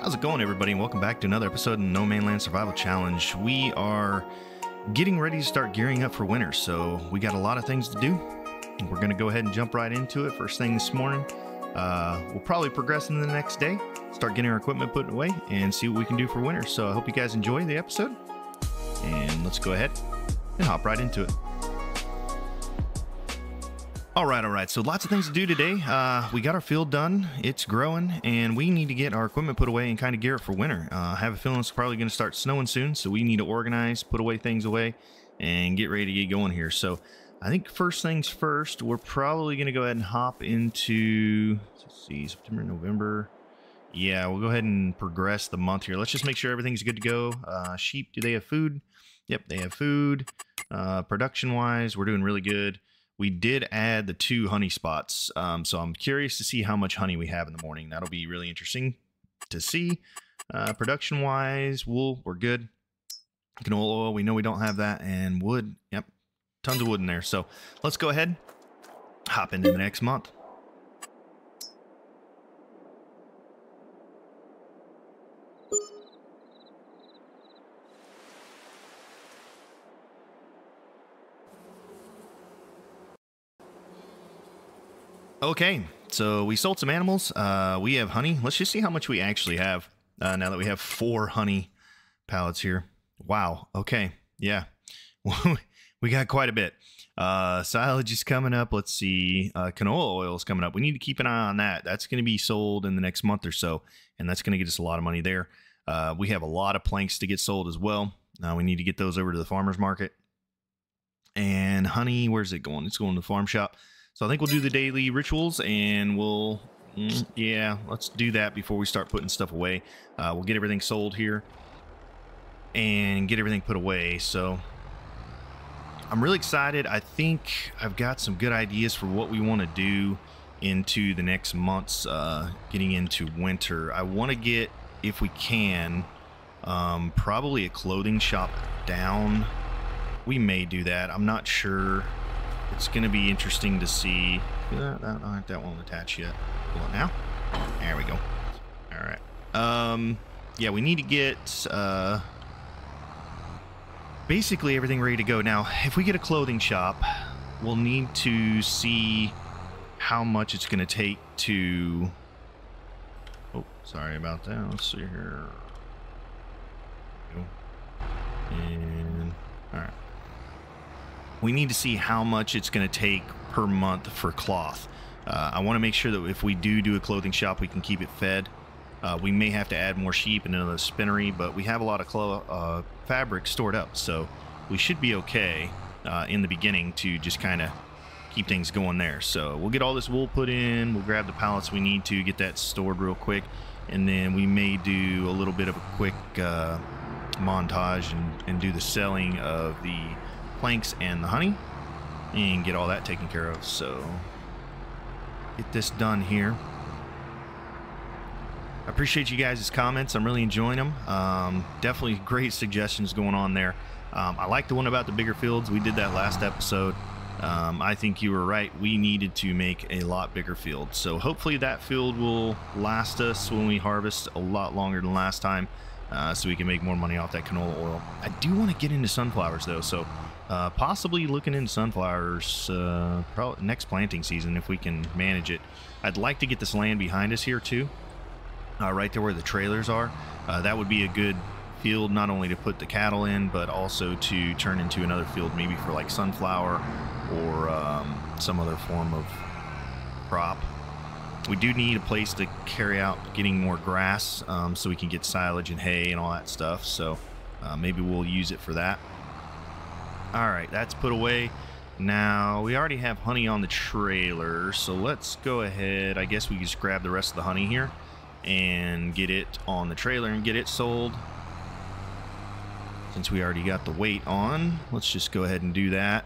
How's it going, everybody? And welcome back to another episode of NoMansLand Survival Challenge. We are getting ready to start gearing up for winter, so we got a lot of things to do. We're going to go ahead and jump right into it. First thing this morning, we'll probably progress into the next day, start getting our equipment put away, and see what we can do for winter. So I hope you guys enjoy the episode, and let's go ahead and hop right into it. All right. So lots of things to do today. We got our field done. It's growing, and we need to get our equipment put away and kind of gear it for winter. I have a feeling it's probably going to start snowing soon, so we need to organize, put away things away, and get ready to get going here. So I think first things first, we're probably going to go ahead and hop into, let's see, September, November. Yeah, we'll go ahead and progress the month here. Let's just make sure everything's good to go. Sheep, do they have food? Yep, they have food. Production-wise, we're doing really good. We did add the 2 honey spots, so I'm curious to see how much honey we have in the morning. That'll be really interesting to see. Production-wise, wool, we're good. Canola oil, we know we don't have that, and wood, yep, tons of wood in there. So let's go ahead, hop into the next month. Okay, so we sold some animals. We have honey. Let's just see how much we actually have now that we have 4 honey pallets here. Wow. Okay. Yeah. We got quite a bit. Silage is coming up. Let's see. Canola oil is coming up. We need to keep an eye on that. That's going to be sold in the next month or so, and that's going to get us a lot of money there. We have a lot of planks to get sold as well. We need to get those over to the farmer's market. And honey, where's it going? It's going to the farm shop. So I think we'll do the daily rituals, and we'll, yeah, let's do that before we start putting stuff away. We'll get everything sold here and get everything put away. So I'm really excited. I think I've got some good ideas for what we want to do into the next months, getting into winter. I want to get, if we can, probably a clothing shop down. We may do that. I'm not sure. It's going to be interesting to see. That won't attach yet. Pull it now. There we go. All right. Yeah, we need to get basically everything ready to go. Now, if we get a clothing shop, we'll need to see how much it's going to take to... Oh, sorry about that. Let's see here. And... All right. We need to see how much it's going to take per month for cloth. I want to make sure that if we do a clothing shop, we can keep it fed. We may have to add more sheep and another spinnery, but we have a lot of fabric stored up, so we should be okay in the beginning to just kind of keep things going there. So we'll get all this wool put in. We'll grab the pallets we need to get that stored real quick, and then we may do a little bit of a quick montage and do the selling of the planks and the honey and get all that taken care of. So get this done here. I appreciate you guys' comments. I'm really enjoying them. Definitely great suggestions going on there. I like the one about the bigger fields. We did that last episode. I think you were right. We needed to make a lot bigger field. So hopefully that field will last us when we harvest a lot longer than last time, so we can make more money off that canola oil. I do want to get into sunflowers though, so possibly looking into sunflowers probably next planting season if we can manage it. I'd like to get this land behind us here too, right there where the trailers are. That would be a good field not only to put the cattle in, but also to turn into another field maybe for like sunflower or some other form of crop. We do need a place to carry out getting more grass, so we can get silage and hay and all that stuff. So maybe we'll use it for that. All right, that's put away. Now, we already have honey on the trailer, so let's go ahead. I guess we just grab the rest of the honey here and get it on the trailer and get it sold. Since we already got the weight on, let's just go ahead and do that.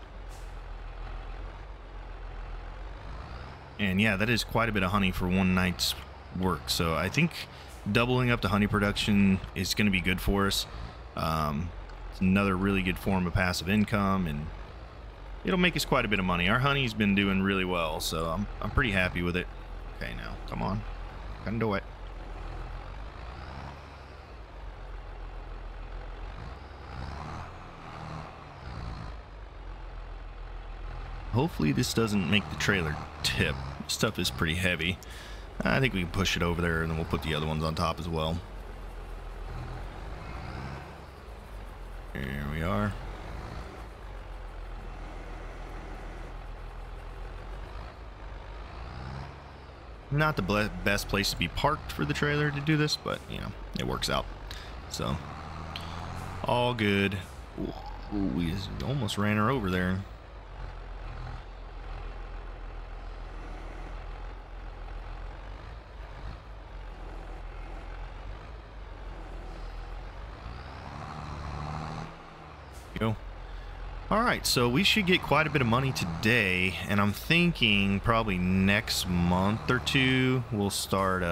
And yeah, that is quite a bit of honey for one night's work. So I think doubling up the honey production is going to be good for us. It's another really good form of passive income, and it'll make us quite a bit of money. Our honey's been doing really well, so I'm pretty happy with it. Okay, now, come on. Can do it. Hopefully this doesn't make the trailer tip. Stuff is pretty heavy. I think we can push it over there and then we'll put the other ones on top as well. Here we are. Not the best place to be parked for the trailer to do this, but you know, it works out. So, all good. Ooh, we almost ran her over there. Alright, so we should get quite a bit of money today, and I'm thinking probably next month or two we'll start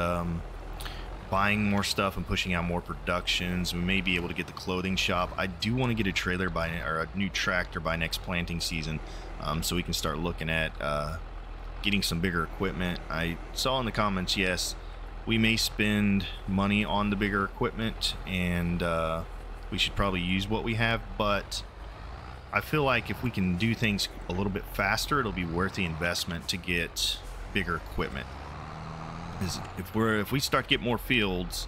buying more stuff and pushing out more productions. We may be able to get the clothing shop. I do want to get a trailer by, or a new tractor by next planting season, so we can start looking at getting some bigger equipment. I saw in the comments, yes, we may spend money on the bigger equipment, and we should probably use what we have, but I feel like if we can do things a little bit faster, it'll be worth the investment to get bigger equipment. If we start to get more fields,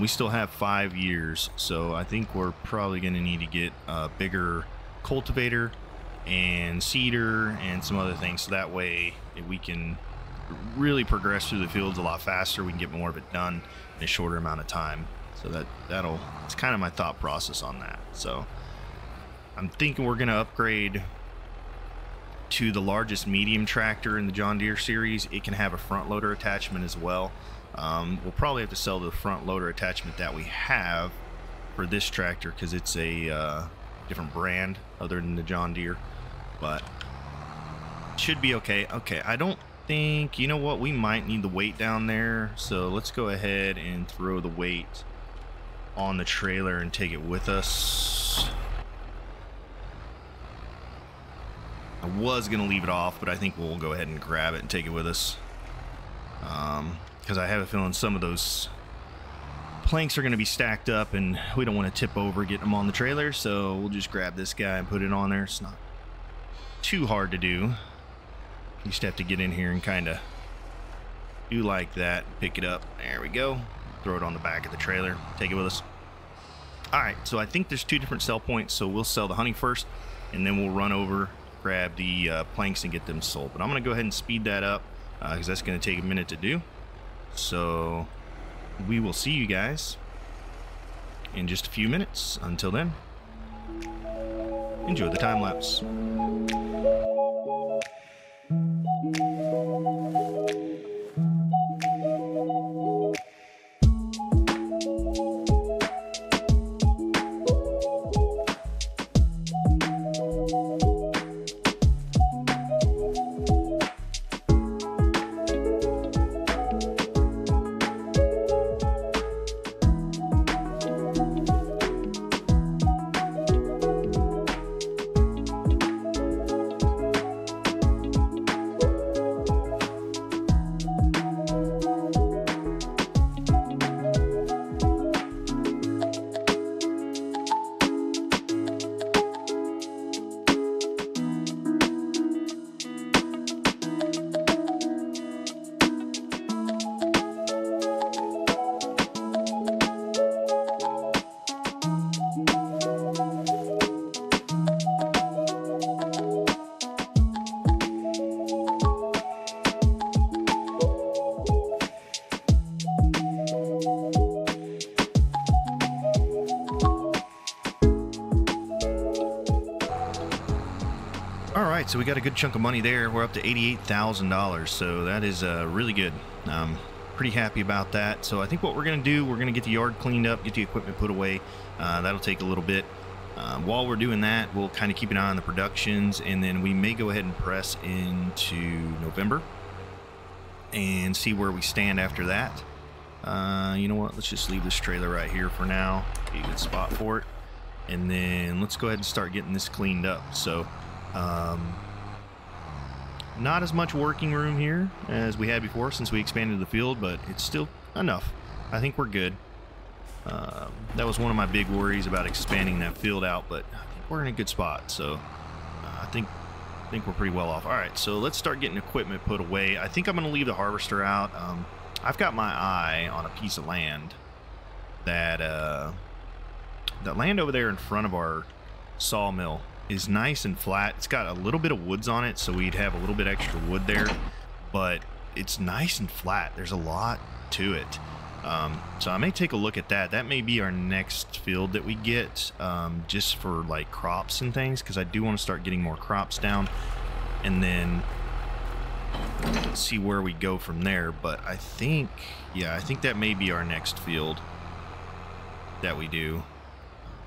we still have 5 years, so I think we're probably going to need to get a bigger cultivator and seeder and some other things, so that way we can really progress through the fields a lot faster. We can get more of it done in a shorter amount of time. So that's kind of my thought process on that. So I'm thinking we're going to upgrade to the largest medium tractor in the John Deere series. It can have a front loader attachment as well. We'll probably have to sell the front loader attachment that we have for this tractor because it's a different brand other than the John Deere, but it should be okay. Okay, I don't think, you know what, we might need the weight down there, so let's go ahead and throw the weight on the trailer and take it with us. I was gonna leave it off, but I think we'll go ahead and grab it and take it with us, because I have a feeling some of those planks are gonna be stacked up and we don't want to tip over getting them on the trailer, so we'll just grab this guy and put it on there. It's not too hard to do. You just have to get in here and kind of do like that, pick it up, there we go, throw it on the back of the trailer, take it with us. Alright, so I think there's two different sell points, so we'll sell the honey first and then we'll run over, grab the planks and get them sold. But I'm gonna go ahead and speed that up because that's gonna take a minute to do. So we will see you guys in just a few minutes. Until then, enjoy the time lapse. So we got a good chunk of money there. We're up to $88,000, so that is really good. I'm pretty happy about that. So I think what we're going to do, we're going to get the yard cleaned up, get the equipment put away. That'll take a little bit. While we're doing that, we'll kind of keep an eye on the productions, and then we may go ahead and press into November and see where we stand after that. You know what? Let's just leave this trailer right here for now. Get a good spot for it. And then let's go ahead and start getting this cleaned up. So not as much working room here as we had before since we expanded the field, but it's still enough. I think we're good. That was one of my big worries about expanding that field out, but I think we're in a good spot. So I think I think we're pretty well off. All right, so let's start getting equipment put away. I think I'm going to leave the harvester out. I've got my eye on a piece of land that that land over there in front of our sawmill is nice and flat. It's got a little bit of woods on it, so we'd have a little bit extra wood there, but it's nice and flat. There's a lot to it. So I may take a look at that. That may be our next field that we get, just for like crops and things, because I do want to start getting more crops down and then see where we go from there. But I think, yeah, I think that may be our next field that we do.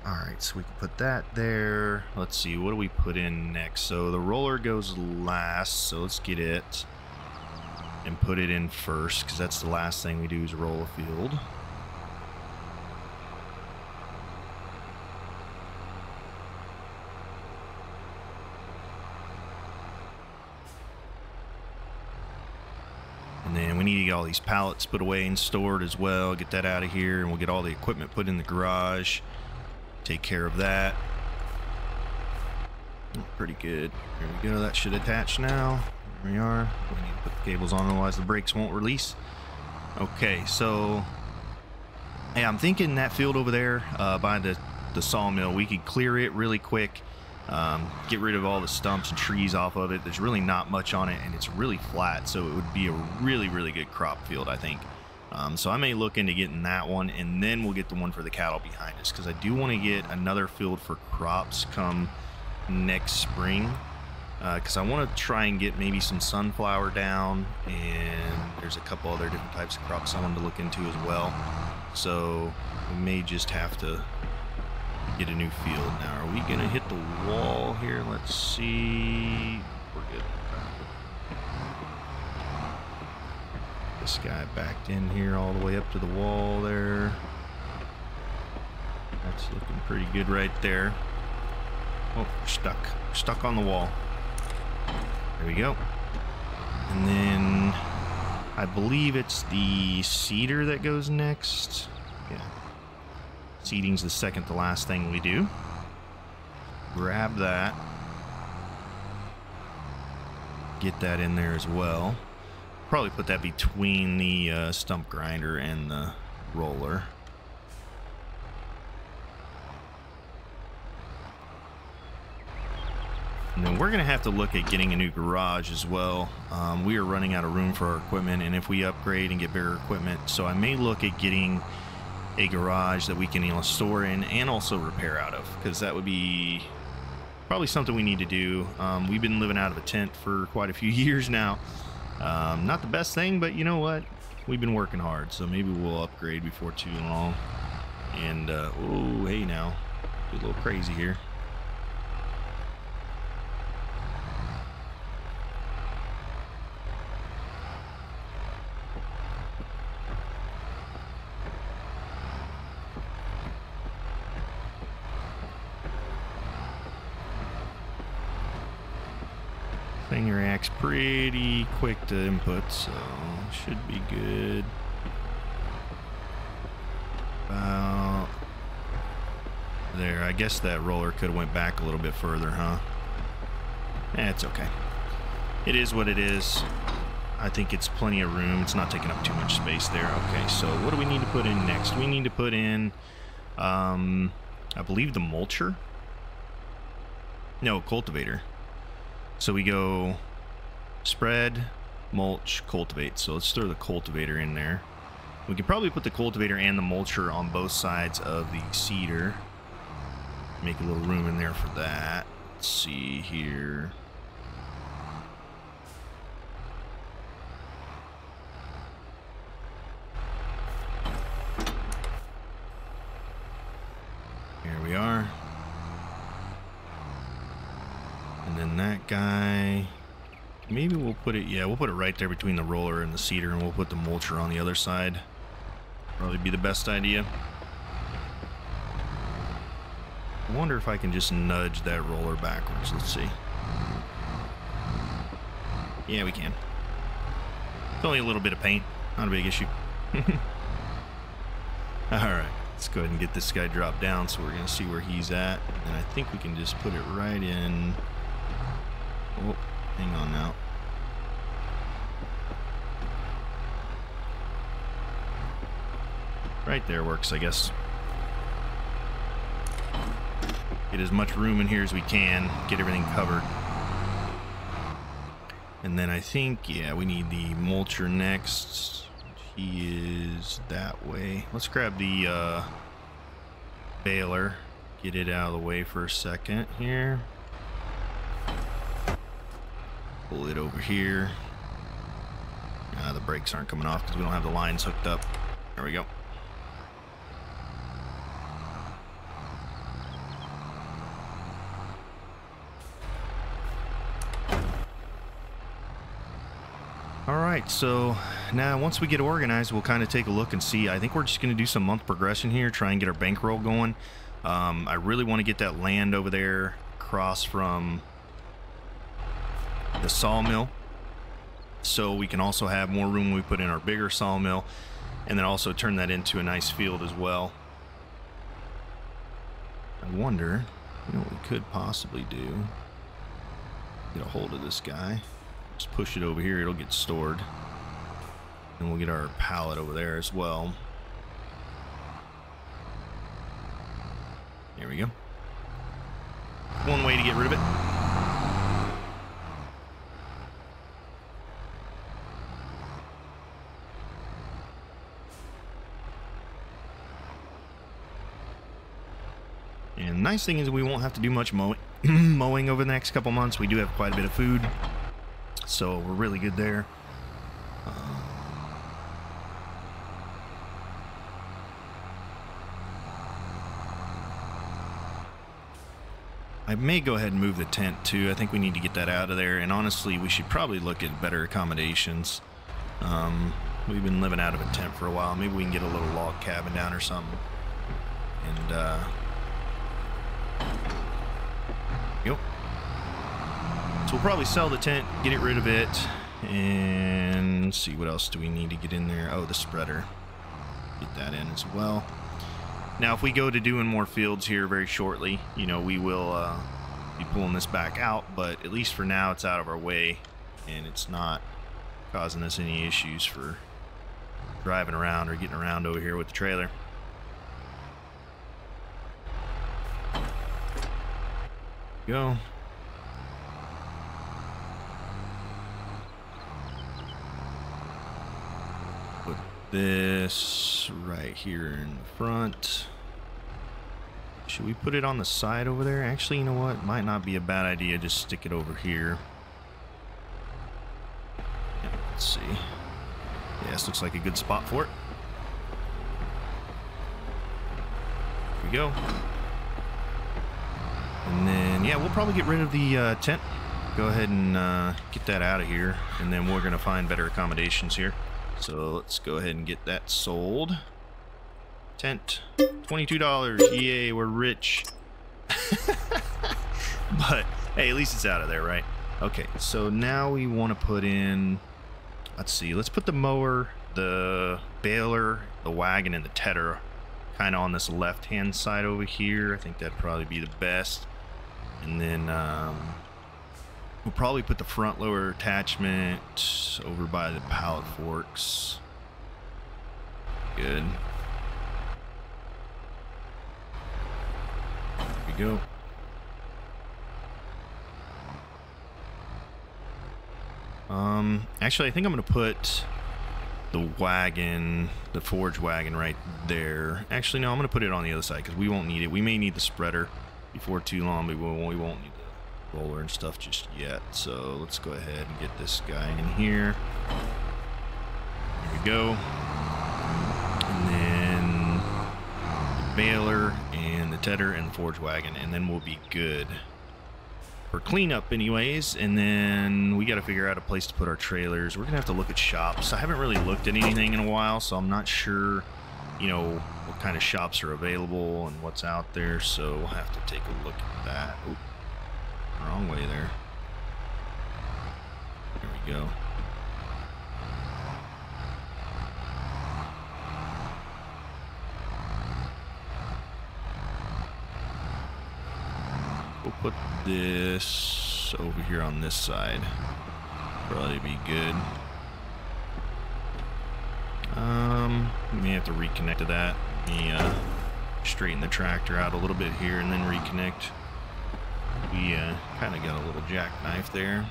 All right, so we can put that there. Let's see, what do we put in next? So the roller goes last, so let's get it and put it in first, because that's the last thing we do is roll a field. And then we need to get all these pallets put away and stored as well. Get that out of here, and we'll get all the equipment put in the garage. Take care of that. Pretty good. There we go. That should attach now. There we are. We need to put the cables on, otherwise the brakes won't release. Okay, so yeah, I'm thinking that field over there by the sawmill, we could clear it really quick. Get rid of all the stumps and trees off of it. There's really not much on it, and it's really flat, so it would be a really, really good crop field, I think. So I may look into getting that one, and then we'll get the one for the cattle behind us, because I do want to get another field for crops come next spring, because I want to try and get maybe some sunflower down, and there's a couple other different types of crops I want to look into as well. So we may just have to get a new field. Now, are we going to hit the wall here? Let's see. We're good. This guy backed in here all the way up to the wall there. That's looking pretty good right there. Oh, we're stuck. We're stuck on the wall. There we go. And then I believe it's the cedar that goes next. Yeah. Seeding's the second to last thing we do. Grab that. Get that in there as well. Probably put that between the stump grinder and the roller. And then we're gonna have to look at getting a new garage as well. We are running out of room for our equipment, and if we upgrade and get bigger equipment, so I may look at getting a garage that we can, you know, store in and also repair out of, because that would be probably something we need to do. We've been living out of a tent for quite a few years now. Not the best thing, but you know what? We've been working hard, so maybe we'll upgrade before too long. And, oh, hey now. Get a little crazy here. Thing reacts pretty quick to input, so should be good. About there. I guess that roller could have went back a little bit further, huh? That's okay. It is what it is. I think it's plenty of room. It's not taking up too much space there. Okay, so what do we need to put in next? We need to put in, I believe the mulcher? No, cultivator. So we go spread, mulch, cultivate. So let's throw the cultivator in there. We could probably put the cultivator and the mulcher on both sides of the cedar. Make a little room in there for that. Let's see here. Here we are. And then that guy, maybe we'll put it, yeah, we'll put it right there between the roller and the cedar, and we'll put the mulcher on the other side. Probably be the best idea. I wonder if I can just nudge that roller backwards. Let's see. Yeah, we can. It's only a little bit of paint. Not a big issue. All right. Let's go ahead and get this guy dropped down, so we're going to see where he's at. And I think we can just put it right in Oh, hang on now. Right there works, I guess. Get as much room in here as we can, get everything covered. And then I think, yeah, we need the mulcher next. He is that way. Let's grab the baler. Get it out of the way for a second here. Pull it over here. The brakes aren't coming off because we don't have the lines hooked up. There we go. Alright, so now once we get organized, we'll kind of take a look and see. I think we're just going to do some month progression here, try and get our bankroll going. I really want to get that land over there across from the sawmill, so we can also have more room when we put in our bigger sawmill, and then also turn that into a nice field as well. I wonder, you know, what we could possibly do. Get a hold of this guy. Just push it over here, it'll get stored, and we'll get our pallet over there as well. Here we go. One way to get rid of it. And the nice thing is we won't have to do much mowing over the next couple months. We do have quite a bit of food, so we're really good there. I may go ahead and move the tent too. I think we need to get that out of there, and honestly we should probably look at better accommodations. We've been living out of a tent for a while. Maybe we can get a little log cabin down or something. And yep. So we'll probably sell the tent, get it rid of it, and let's see, what else do we need to get in there? Oh, the spreader. Get that in as well. Now, if we go to doing more fields here very shortly, you know, we will be pulling this back out, but at least for now, it's out of our way, and it's not causing us any issues for driving around or getting around over here with the trailer. Go. This right here in the front. Should we put it on the side over there? Actually, you know what? Might not be a bad idea. Just stick it over here. Yeah, let's see. Yeah, this looks like a good spot for it. Here we go. And then, yeah, we'll probably get rid of the tent. Go ahead and get that out of here. And then we're going to find better accommodations here. So let's go ahead and get that sold. Tent, $22. Yay, we're rich. But hey, at least it's out of there, right? Okay, so now we want to put in, let's see, let's put the mower, the baler, the wagon, and the tedder kind of on this left-hand side over here. I think that'd probably be the best. And then we'll probably put the front loader attachment over by the pallet forks. Good. There we go. Actually, I think I'm going to put the wagon, the forage wagon right there. Actually, no, I'm going to put it on the other side because we won't need it. We may need the spreader before too long, but we won't need the roller and stuff just yet. So let's go ahead and get this guy in here. There we go. And then the baler and the tedder and the forge wagon, and then we'll be good for cleanup anyways. And then we got to figure out a place to put our trailers. We're gonna have to look at shops. I haven't really looked at anything in a while, so I'm not sure, you know, what kind of shops are available and what's out there, so we'll have to take a look at that. Oops. Wrong way there. There we go. We'll put this So over here on this side, probably be good. We may have to reconnect to that. Let me straighten the tractor out a little bit here and then reconnect. We kind of got a little jackknife there.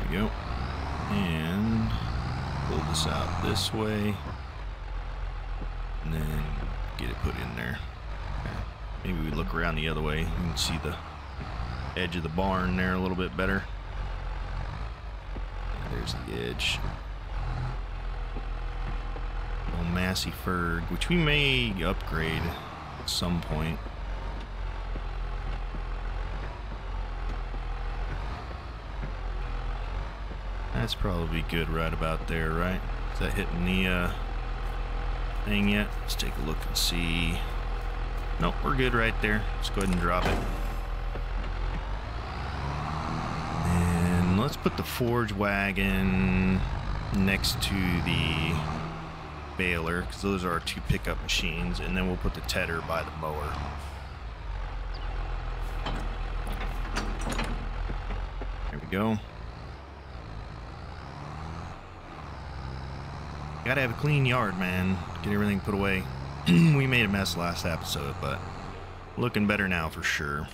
There we go. And pull this out this way. And then get it put in there. Maybe we look around the other way. You can see the edge of the barn there a little bit better. There's the edge. Little Massey Ferg, which we may upgrade at some point. That's probably good right about there, right? Is that hitting the thing yet? Let's take a look and see. Nope, we're good right there. Let's go ahead and drop it. And let's put the forge wagon next to the baler, because those are our two pickup machines, and then we'll put the tedder by the mower. There we go. Gotta have a clean yard, man. Get everything put away. We made a mess last episode, but looking better now for sure.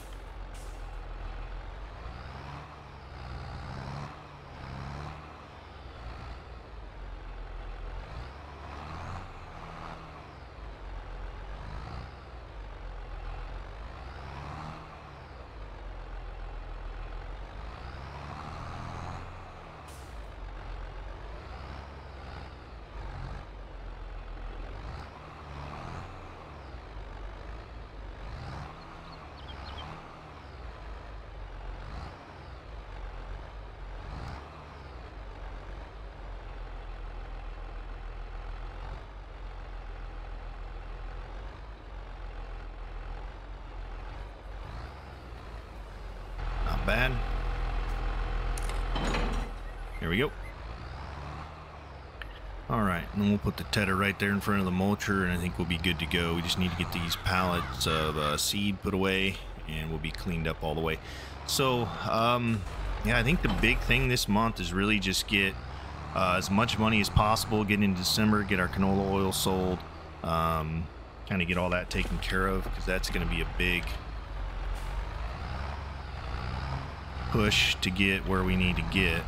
Bad. Here we go. Alright, and then we'll put the tedder right there in front of the mulcher, and I think we'll be good to go. We just need to get these pallets of seed put away, and we'll be cleaned up all the way. So, yeah, I think the big thing this month is really just get as much money as possible, get into December, get our canola oil sold, kind of get all that taken care of, because that's going to be a big push to get where we need to get.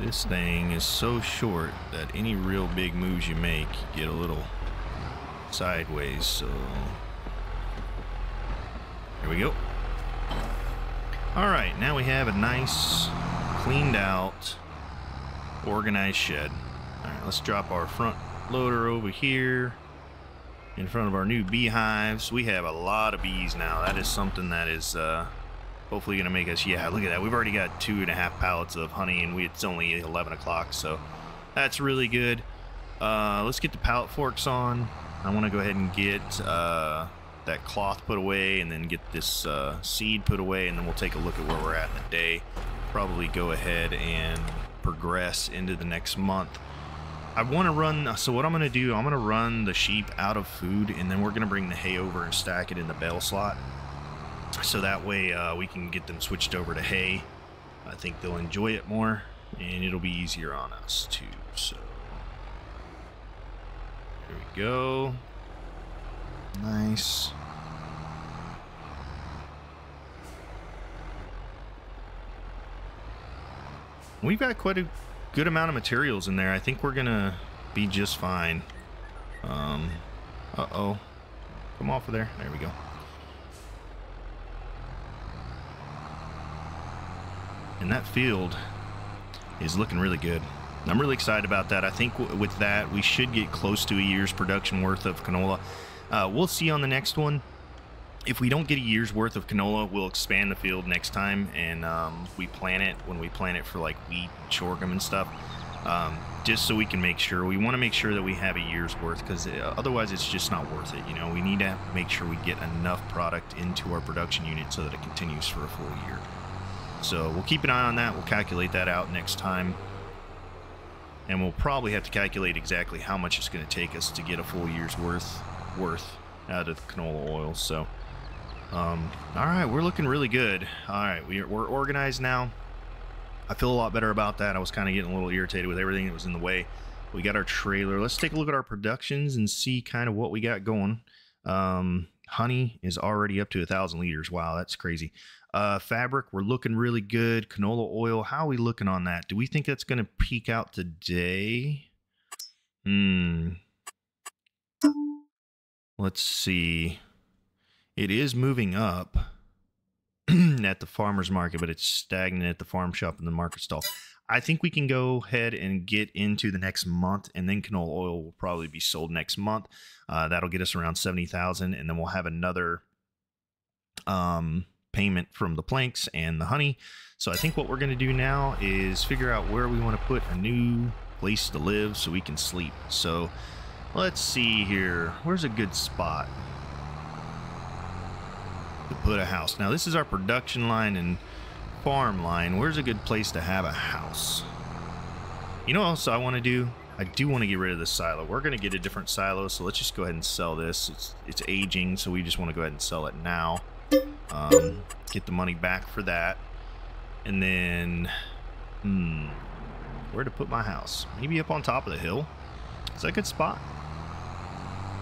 This thing is so short that any real big moves you make, you get a little sideways, so here we go. All right, now we have a nice, cleaned out, organized shed. All right, let's drop our front loader over here in front of our new beehives. We have a lot of bees now. That is something that is hopefully gonna make us, yeah, look at that. We've already got 2.5 pallets of honey, and it's only 11 o'clock, so that's really good. Let's get the pallet forks on. I want to go ahead and get that cloth put away, and then get this seed put away, and then we'll take a look at where we're at in the day. Probably go ahead and progress into the next month. I want to run, so what I'm going to do, I'm going to run the sheep out of food, and then we're going to bring the hay over and stack it in the bale slot. So that way we can get them switched over to hay. I think they'll enjoy it more, and it'll be easier on us too. So there we go. Nice. We've got quite a good amount of materials in there. I think we're gonna be just fine. Uh-oh. Come off of there. There we go. And that field is looking really good. I'm really excited about that. I think with that, we should get close to a year's production worth of canola. We'll see on the next one. If we don't get a year's worth of canola, we'll expand the field next time, and we plant it for like wheat, sorghum, and stuff. just so we can make sure. We want to make sure that we have a year's worth, because otherwise it's just not worth it. You know, we need to make sure we get enough product into our production unit so that it continues for a full year. So we'll keep an eye on that. We'll calculate that out next time. And we'll probably have to calculate exactly how much it's going to take us to get a full year's worth out of canola oil. So, all right, we're looking really good. All right, we're organized now. I feel a lot better about that. I was kind of getting a little irritated with everything that was in the way. We got our trailer. Let's take a look at our productions and see kind of what we got going. Honey is already up to 1,000 liters. Wow, that's crazy. Fabric, we're looking really good. Canola oil, how are we looking on that? Do we think that's going to peak out today? Let's see. It is moving up at the farmer's market, but it's stagnant at the farm shop and the market stall. I think we can go ahead and get into the next month, and then canola oil will probably be sold next month. That'll get us around 70,000, and then we'll have another payment from the planks and the honey. So I think what we're going to do now is figure out where we want to put a new place to live so we can sleep. So let's see here. Where's a good spot to put a house? Now this is our production line and farm line. Where's a good place to have a house? You know what else I want to do? I do want to get rid of this silo. We're going to get a different silo, so let's just go ahead and sell this. It's aging, so we just want to go ahead and sell it now. Get the money back for that, and then where to put my house? Maybe up on top of the hill. It's a good spot.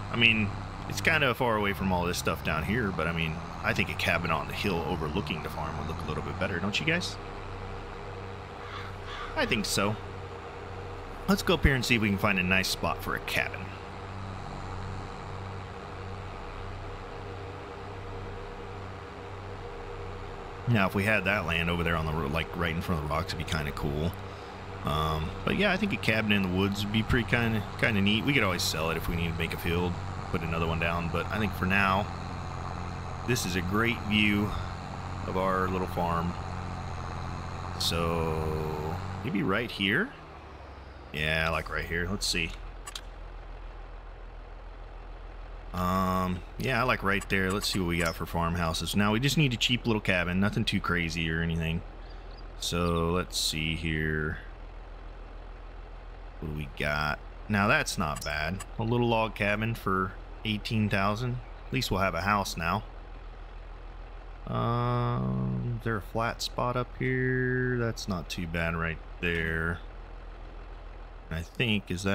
I mean, it's kind of far away from all this stuff down here, but I mean, I think a cabin on the hill overlooking the farm would look a little bit better, don't you guys? I think so. Let's go up here and see if we can find a nice spot for a cabin. Now, if we had that land over there on the road, like right in front of the rocks, it'd be kind of cool. But yeah, I think a cabin in the woods would be pretty kind of neat. We could always sell it if we need to make a field, put another one down. But I think for now, this is a great view of our little farm. So maybe right here. Yeah, like right here. Let's see. Yeah, I like right there. Let's see what we got for farmhouses. Now we just need a cheap little cabin, nothing too crazy or anything. So let's see here. What do we got? Now that's not bad. A little log cabin for 18,000. At least we'll have a house now. Is there a flat spot up here? That's not too bad right there. I think it's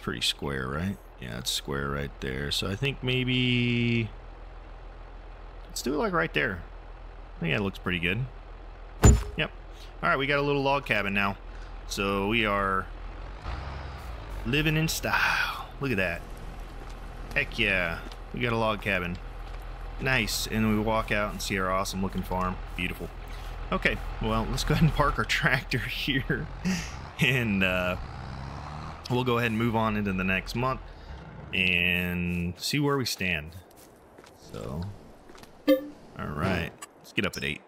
pretty square, right? Yeah, it's square right there. So I think maybe let's do it like right there. I think that looks pretty good. Yep. All right, we got a little log cabin now. So we are living in style. Look at that. Heck yeah. We got a log cabin. Nice. And we walk out and see our awesome looking farm. Beautiful. Okay. Well, let's go ahead and park our tractor here. And we'll go ahead and move on into the next month and see where we stand. So, all right, let's get up at 8.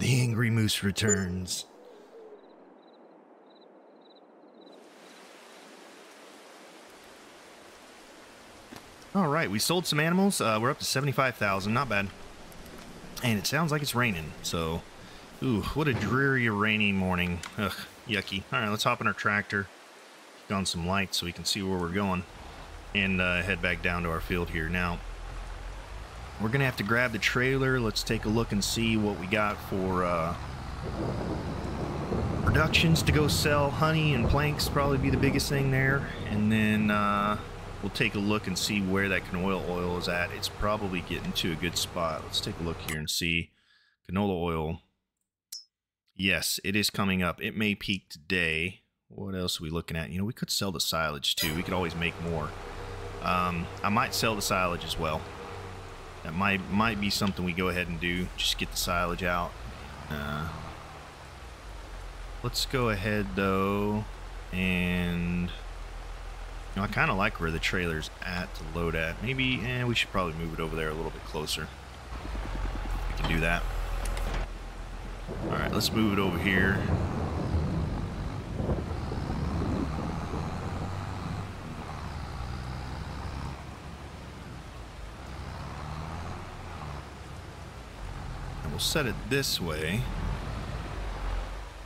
The Angry Moose returns. All right, we sold some animals. We're up to 75,000, not bad. And it sounds like it's raining, so ooh, what a dreary, rainy morning. Ugh, yucky. All right, let's hop in our tractor, get on some lights so we can see where we're going, and head back down to our field here. Now, we're going to have to grab the trailer. Let's take a look and see what we got for productions to go sell. Honey and planks probably be the biggest thing there, and then we'll take a look and see where that canola oil is at. It's probably getting to a good spot. Let's take a look here and see. Canola oil. Yes, it is coming up. It may peak today. What else are we looking at? You know, we could sell the silage too. We could always make more. I might sell the silage as well. That might be something we go ahead and do. Just get the silage out. Let's go ahead though and... You know, I kind of like where the trailer's at to load at. Maybe, we should probably move it over there a little bit closer. can do that. Alright, let's move it over here. And we'll set it this way.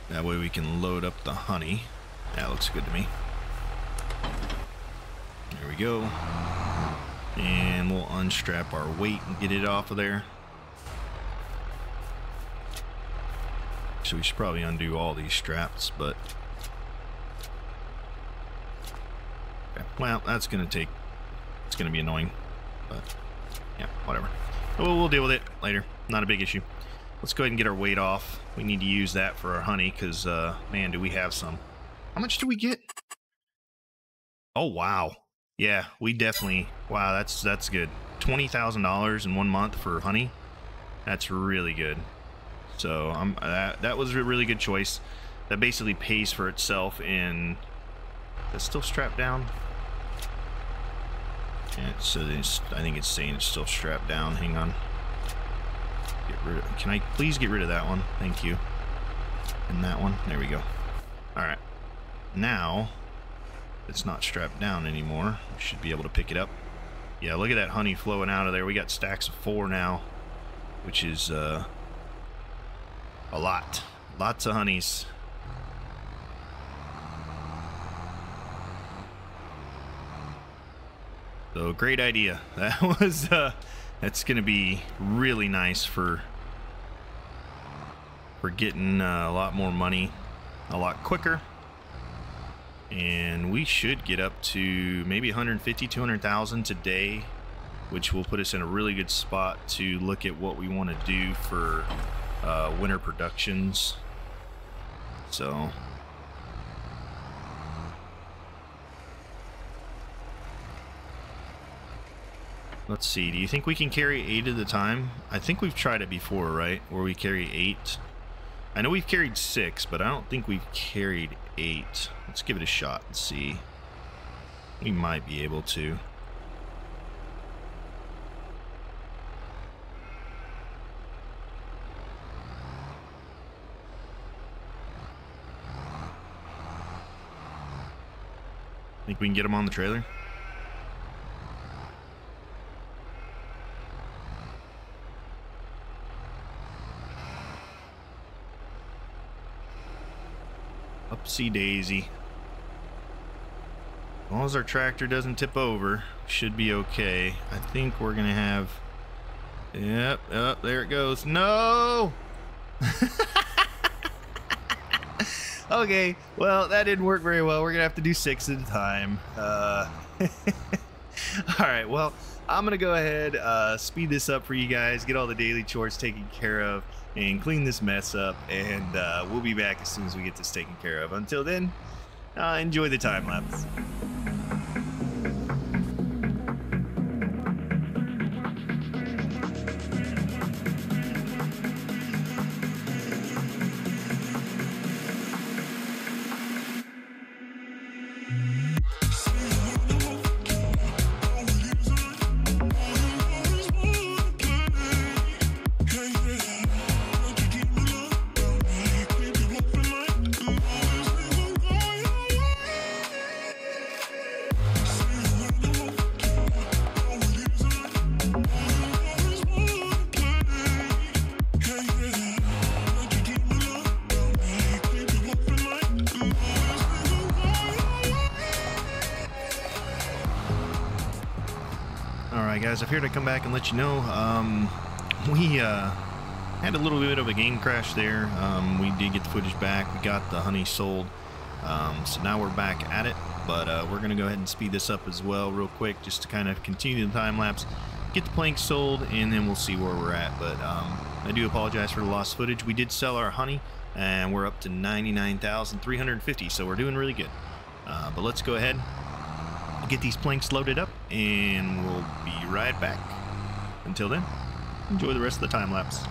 That way we can load up the honey. That looks good to me. There we go. And we'll unstrap our weight and get it off of there. So we should probably undo all these straps, but... okay. Well, that's going to take... it's going to be annoying, but yeah, whatever. We'll deal with it later. Not a big issue. Let's go ahead and get our weight off. We need to use that for our honey, because, man, do we have some. How much do we get? Oh, wow. Yeah, we definitely... wow, that's good. $20,000 in 1 month for honey. That's really good. So that was a really good choice. That basically pays for itself in... that's still strapped down. Yeah, so I think it's saying it's still strapped down. Hang on. Get rid of, can I please get rid of that one? Thank you. And that one. There we go. All right. Now it's not strapped down anymore. We should be able to pick it up. Yeah, look at that honey flowing out of there. We got stacks of 4 now, which is a lot. Lots of honeys. So great idea. That was that's gonna be really nice for getting a lot more money a lot quicker. And we should get up to maybe 150, 200,000 today, which will put us in a really good spot to look at what we want to do for winter productions. So let's see. Do you think we can carry 8 at a time? I think we've tried it before, right? Where we carry 8. I know we've carried 6, but I don't think we've carried 8. Let's give it a shot and see. We might be able to. Think we can get them on the trailer? Upsy daisy. As long as our tractor doesn't tip over, should be okay. I think we're gonna have... yep, up, there it goes. No! Okay, well, that didn't work very well. We're gonna have to do 6 at a time. Alright, well, I'm gonna go ahead, speed this up for you guys, get all the daily chores taken care of, and clean this mess up, and we'll be back as soon as we get this taken care of. Until then, enjoy the time lapse. Guys, I'm here to come back and let you know we had a little bit of a game crash there. We did get the footage back. We got the honey sold, so now we're back at it, but we're gonna go ahead and speed this up as well real quick, just to kind of continue the time lapse, get the planks sold, and then we'll see where we're at. But I do apologize for the lost footage. We did sell our honey and we're up to 99,350, so we're doing really good. But let's go ahead, get these planks loaded up, and we'll be right back. Until then, enjoy the rest of the time lapse.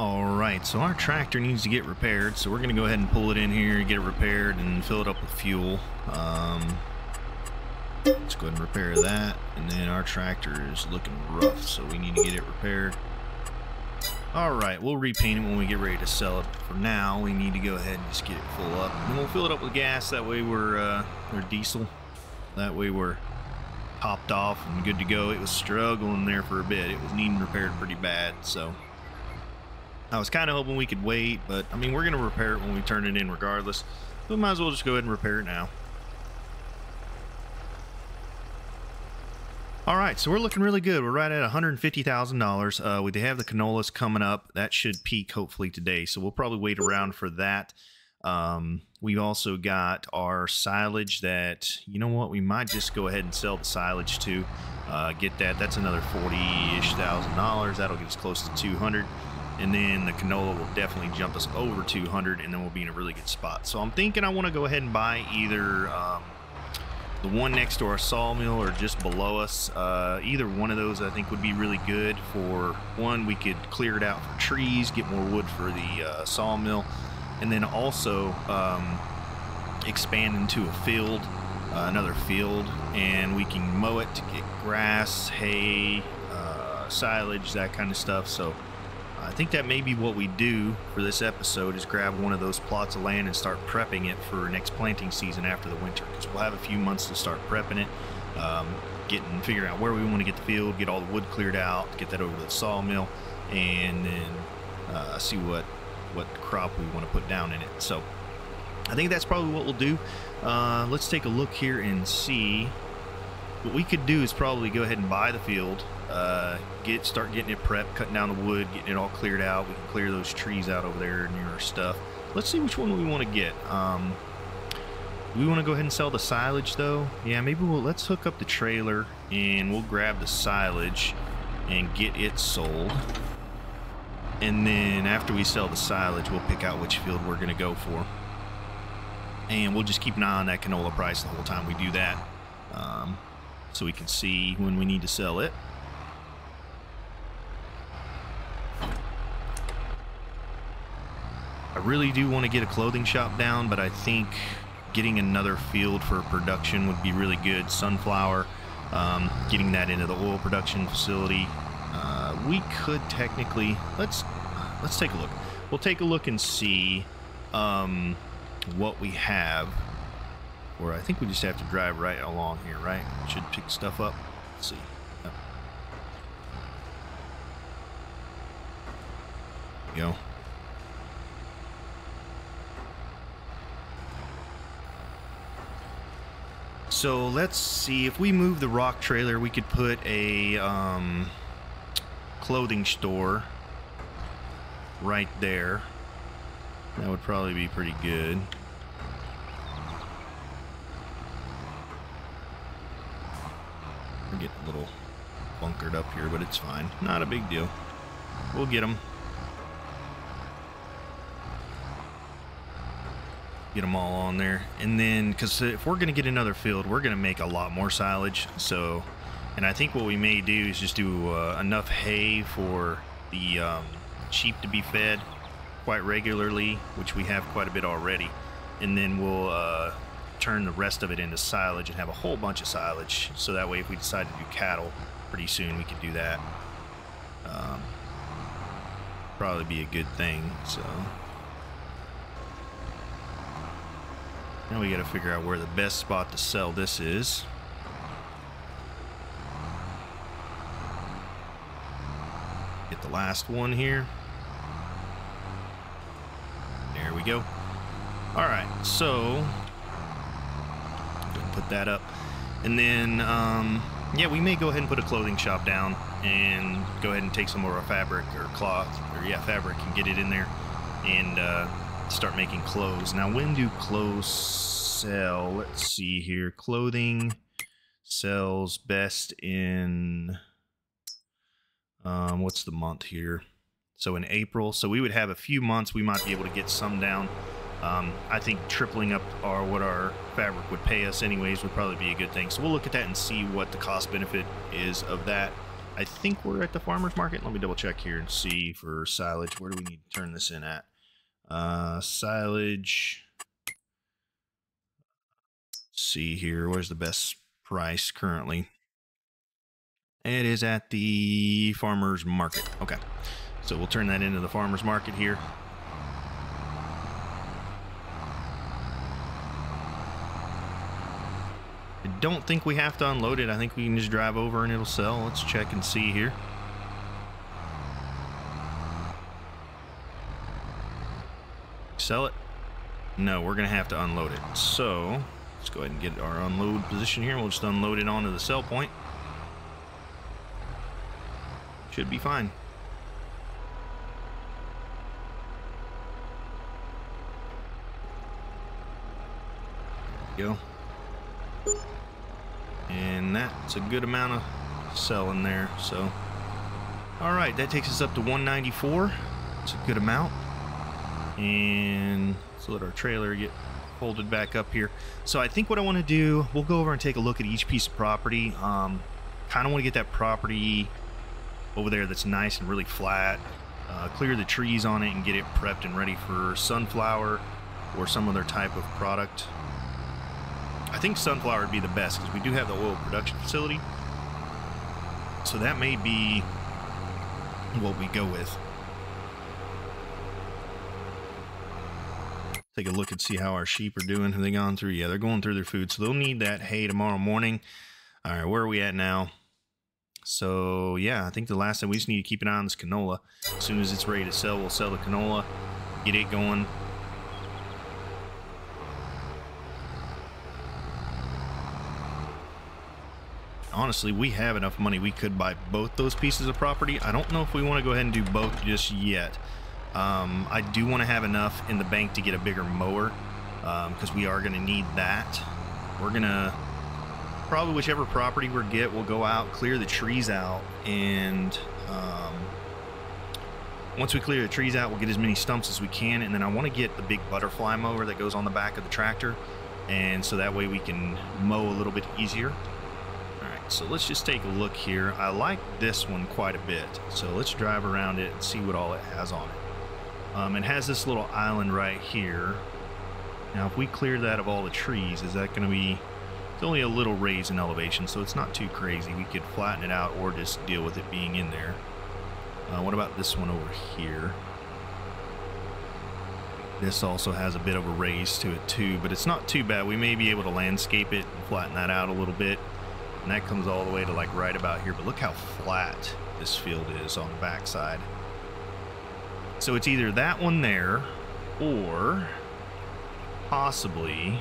Alright, so our tractor needs to get repaired, so we're going to go ahead and pull it in here, get it repaired, and fill it up with fuel. Let's go ahead and repair that, and then our tractor is looking rough, so we need to get it repaired. Alright, we'll repaint it when we get ready to sell it. For now, we need to go ahead and just get it full up, and we'll fill it up with gas, that way we're, or diesel, that way we're topped off and good to go. It was struggling there for a bit, it was needing repaired pretty bad, so I was kind of hoping we could wait, but I mean, we're going to repair it when we turn it in regardless. We might as well just go ahead and repair it now. All right, so we're looking really good. We're right at $150,000. We have the canolas coming up. That should peak hopefully today, so we'll probably wait around for that. We've also got our silage that, you know what, we might just go ahead and sell the silage to get that. That's another $40,000-ish. That'll get us close to 200. And then the canola will definitely jump us over 200, and then we'll be in a really good spot. So I'm thinking I want to go ahead and buy either the one next to our sawmill or just below us. Either one of those I think would be really good. For one, we could clear it out for trees, get more wood for the sawmill, and then also expand into a field, another field, and we can mow it to get grass, hay, silage, that kind of stuff. So I think that may be what we do for this episode, is grab one of those plots of land and start prepping it for next planting season after the winter, because we'll have a few months to start prepping it, figuring out where we want to get the field, get all the wood cleared out, get that over to the sawmill, and then see what crop we want to put down in it. So I think that's probably what we'll do. Let's take a look here and see. What we could do is probably go ahead and buy the field, start getting it prepped, cutting down the wood, getting it all cleared out. We can clear those trees out over there near our stuff. Let's see which one we want to get. We want to go ahead and sell the silage though. Yeah, maybe let's hook up the trailer and we'll grab the silage and get it sold. And then after we sell the silage, we'll pick out which field we're going to go for. And we'll just keep an eye on that canola price the whole time we do that. So we can see when we need to sell it. I really do want to get a clothing shop down, but I think getting another field for production would be really good. Sunflower, getting that into the oil production facility. We could technically, let's take a look. We'll take a look and see what we have. Or I think we just have to drive right along here, right? Should pick stuff up. Let's see. Oh. Go. So let's see. If we move the rock trailer, we could put a clothing store right there. That would probably be pretty good. Get a little bunkered up here, but it's fine. Not a big deal. We'll get them. Get them all on there. And then, because if we're going to get another field, we're going to make a lot more silage. So, and I think what we may do is just do enough hay for the sheep to be fed quite regularly, which we have quite a bit already. And then we'll turn the rest of it into silage and have a whole bunch of silage, so that way if we decide to do cattle pretty soon, we could do that. Probably be a good thing. So now we got to figure out where the best spot to sell this is. Get the last one here. There we go. Alright, so put that up, and then yeah, we may go ahead and put a clothing shop down and go ahead and take some of our fabric or cloth, or yeah, fabric, and get it in there and start making clothes. Now, when do clothes sell? Let's see here. Clothing sells best in what's the month here? So in April. So we would have a few months. We might be able to get some down. I think tripling up what our fabric would pay us anyways would probably be a good thing. So we'll look at that and see what the cost benefit is of that. I I think we're at the farmer's market. Let me double check here and see for silage. Where do we need to turn this in at? Silage. Let's see here. Where's the best price currently? It is at the farmer's market. Okay. So we'll turn that into the farmer's market here. Don't think we have to unload it. I think we can just drive over and it'll sell. Let's check and see here. Sell it? No, we're gonna have to unload it. So let's go ahead and get our unload position here. We'll just unload it onto the sell point. Should be fine. There we go. And that's a good amount of selling there. So, all right, that takes us up to 194. It's a good amount. And let's let our trailer get folded back up here. So I think what I want to do, we'll go over and take a look at each piece of property. Kind of want to get that property over there that's nice and really flat. Clear the trees on it and get it prepped and ready for sunflower or some other type of product. I think sunflower would be the best because we do have the oil production facility, so that may be what we go with. Take a look and see how our sheep are doing. Have they gone through? Yeah, they're going through their food, so they'll need that hay tomorrow morning. All right, where are we at now? So yeah, I think the last thing we just need to keep an eye on this canola. As soon as it's ready to sell, we'll sell the canola, get it going. Honestly, we have enough money. We could buy both those pieces of property. I don't know if we want to go ahead and do both just yet. I do want to have enough in the bank to get a bigger mower because we are going to need that. We're going to probably whichever property we get, we'll go out, clear the trees out, and once we clear the trees out, we'll get as many stumps as we can, and then I want to get the big butterfly mower that goes on the back of the tractor, and so that way we can mow a little bit easier. So let's just take a look here. I like this one quite a bit. So let's drive around it and see what all it has on it. It has this little island right here. Now, if we clear that of all the trees, is that going to be... It's only a little raise in elevation, so it's not too crazy. We could flatten it out or just deal with it being in there. What about this one over here? This also has a bit of a raise to it too, but it's not too bad. We may be able to landscape it and flatten that out a little bit. And that comes all the way to like right about here, but look how flat this field is on the backside. So it's either that one there or possibly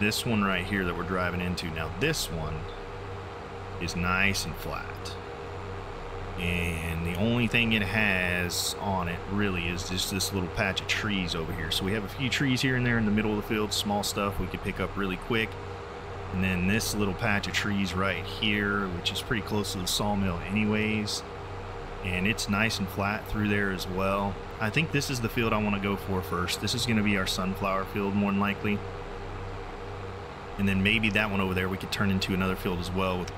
this one right here that we're driving into. Now this one is nice and flat, and the only thing it has on it really is just this little patch of trees over here. So we have a few trees here and there in the middle of the field, small stuff we could pick up really quick. And then this little patch of trees right here, which is pretty close to the sawmill anyways. And it's nice and flat through there as well. I think this is the field I want to go for first. This is going to be our sunflower field more than likely. And then maybe that one over there we could turn into another field as well with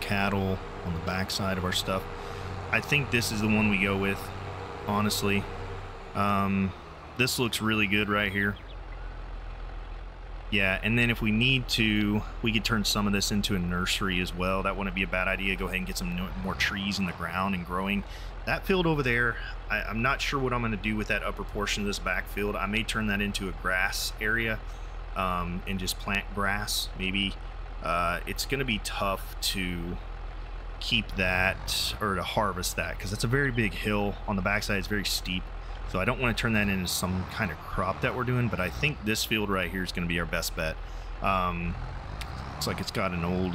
cattle on the backside of our stuff. I think this is the one we go with, honestly. This looks really good right here. Yeah, and then if we need to, we could turn some of this into a nursery as well. That wouldn't be a bad idea. Go ahead and get some more trees in the ground and growing. That field over there, I'm not sure what I'm going to do with that upper portion of this backfield. I may turn that into a grass area and just plant grass. Maybe it's going to be tough to keep that or to harvest that because it's a very big hill on the backside. It's very steep. So I don't want to turn that into some kind of crop that we're doing, but I think this field right here is going to be our best bet. Looks like it's got an old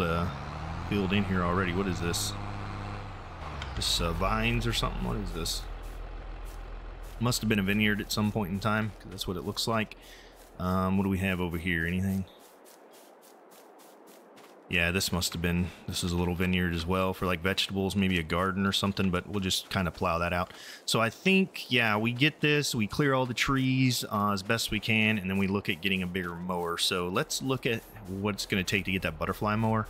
field in here already. What is this? Just vines or something? What is this? Must have been a vineyard at some point in time, because that's what it looks like. What do we have over here? Anything? Yeah, this must have been, this is a little vineyard as well for like vegetables, maybe a garden or something, but we'll just kind of plow that out. So I think, yeah, we get this, we clear all the trees as best we can, and then we look at getting a bigger mower. So let's look at what it's going to take to get that butterfly mower.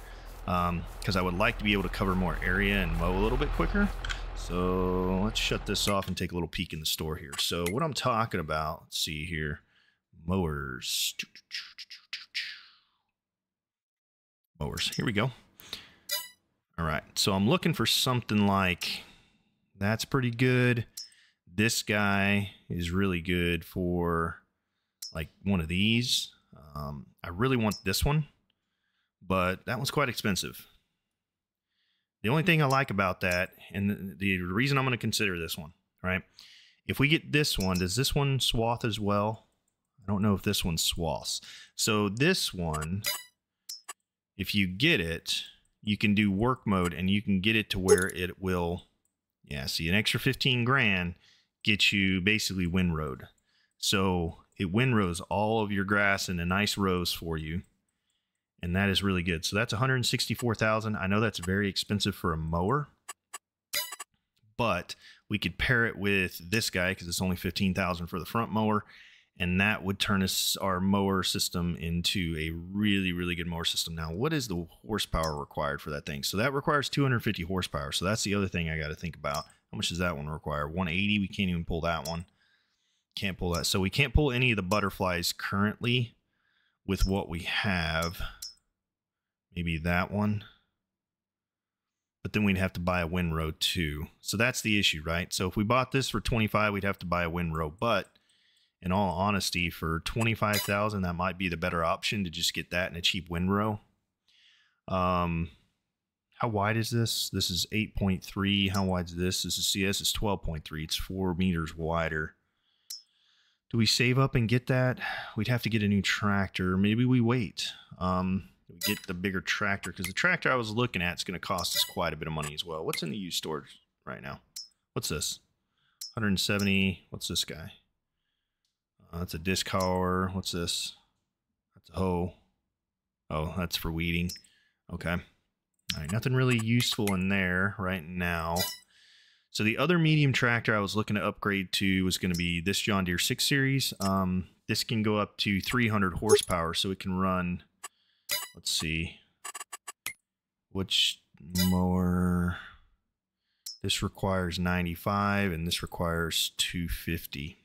because I would like to be able to cover more area and mow a little bit quicker. So let's shut this off and take a little peek in the store here. So what I'm talking about, let's see here, mowers. Mowers, here we go. All right, so I'm looking for something like, that's pretty good. This guy is really good for like one of these. I really want this one, but that one's quite expensive. The only thing I like about that, and the reason I'm going to consider this one, right? If we get this one, does this one swath as well? I don't know if this one swaths. So this one, if you get it, you can do work mode and you can get it to where it will, yeah, see, an extra 15 grand gets you basically windrowed. So it windrows all of your grass in a nice rows for you. And that is really good. So that's $164,000. I know that's very expensive for a mower, but we could pair it with this guy because it's only $15,000 for the front mower. And that would turn us, our mower system, into a really, really good mower system. Now, what is the horsepower required for that thing? So that requires 250 horsepower. So that's the other thing I got to think about. How much does that one require? 180. We can't even pull that one. Can't pull that. So we can't pull any of the butterflies currently with what we have. Maybe that one. But then we'd have to buy a windrow too. So that's the issue, right? So if we bought this for 25, we'd have to buy a windrow. But in all honesty, for 25,000, that might be the better option to just get that in a cheap windrow. How wide is this? This is 8.3. How wide is this? This is CS. It's 12.3. It's 4 meters wider. Do we save up and get that? We'd have to get a new tractor. Maybe we wait. We get the bigger tractor, because the tractor I was looking at is going to cost us quite a bit of money as well. What's in the used store right now? What's this? 170. What's this guy? That's a disc hauler. What's this? That's a hoe. Oh, that's for weeding. Okay. All right, nothing really useful in there right now. So the other medium tractor I was looking to upgrade to was going to be this John Deere 6 Series. This can go up to 300 horsepower, so it can run, let's see, which mower? This requires 95, and this requires 250.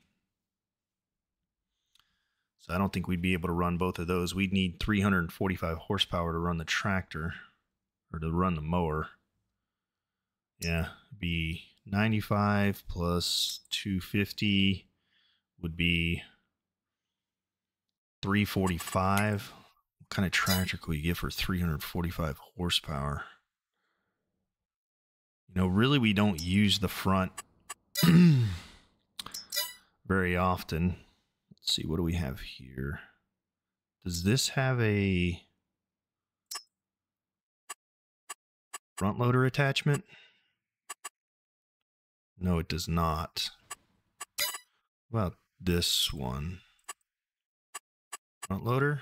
So I don't think we'd be able to run both of those. We'd need 345 horsepower to run the tractor, or to run the mower. Yeah, be 95 plus 250 would be 345. What kind of tractor could we get for 345 horsepower? You know, really, we don't use the front very often. Let's see, what do we have here? Does this have a front loader attachment? No, it does not. What about this one? Front loader?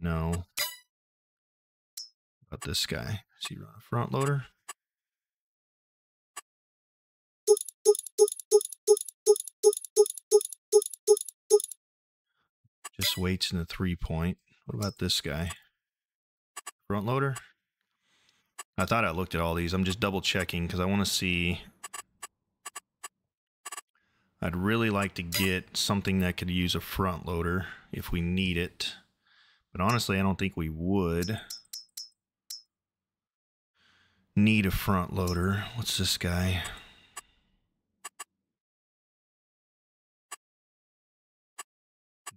No. What about this guy? Does he run a front loader? Just weights in the 3-point. What about this guy? Front loader? I thought I looked at all these. I'm just double checking because I want to see. I'd really like to get something that could use a front loader if we need it. But honestly, I don't think we would need a front loader. What's this guy?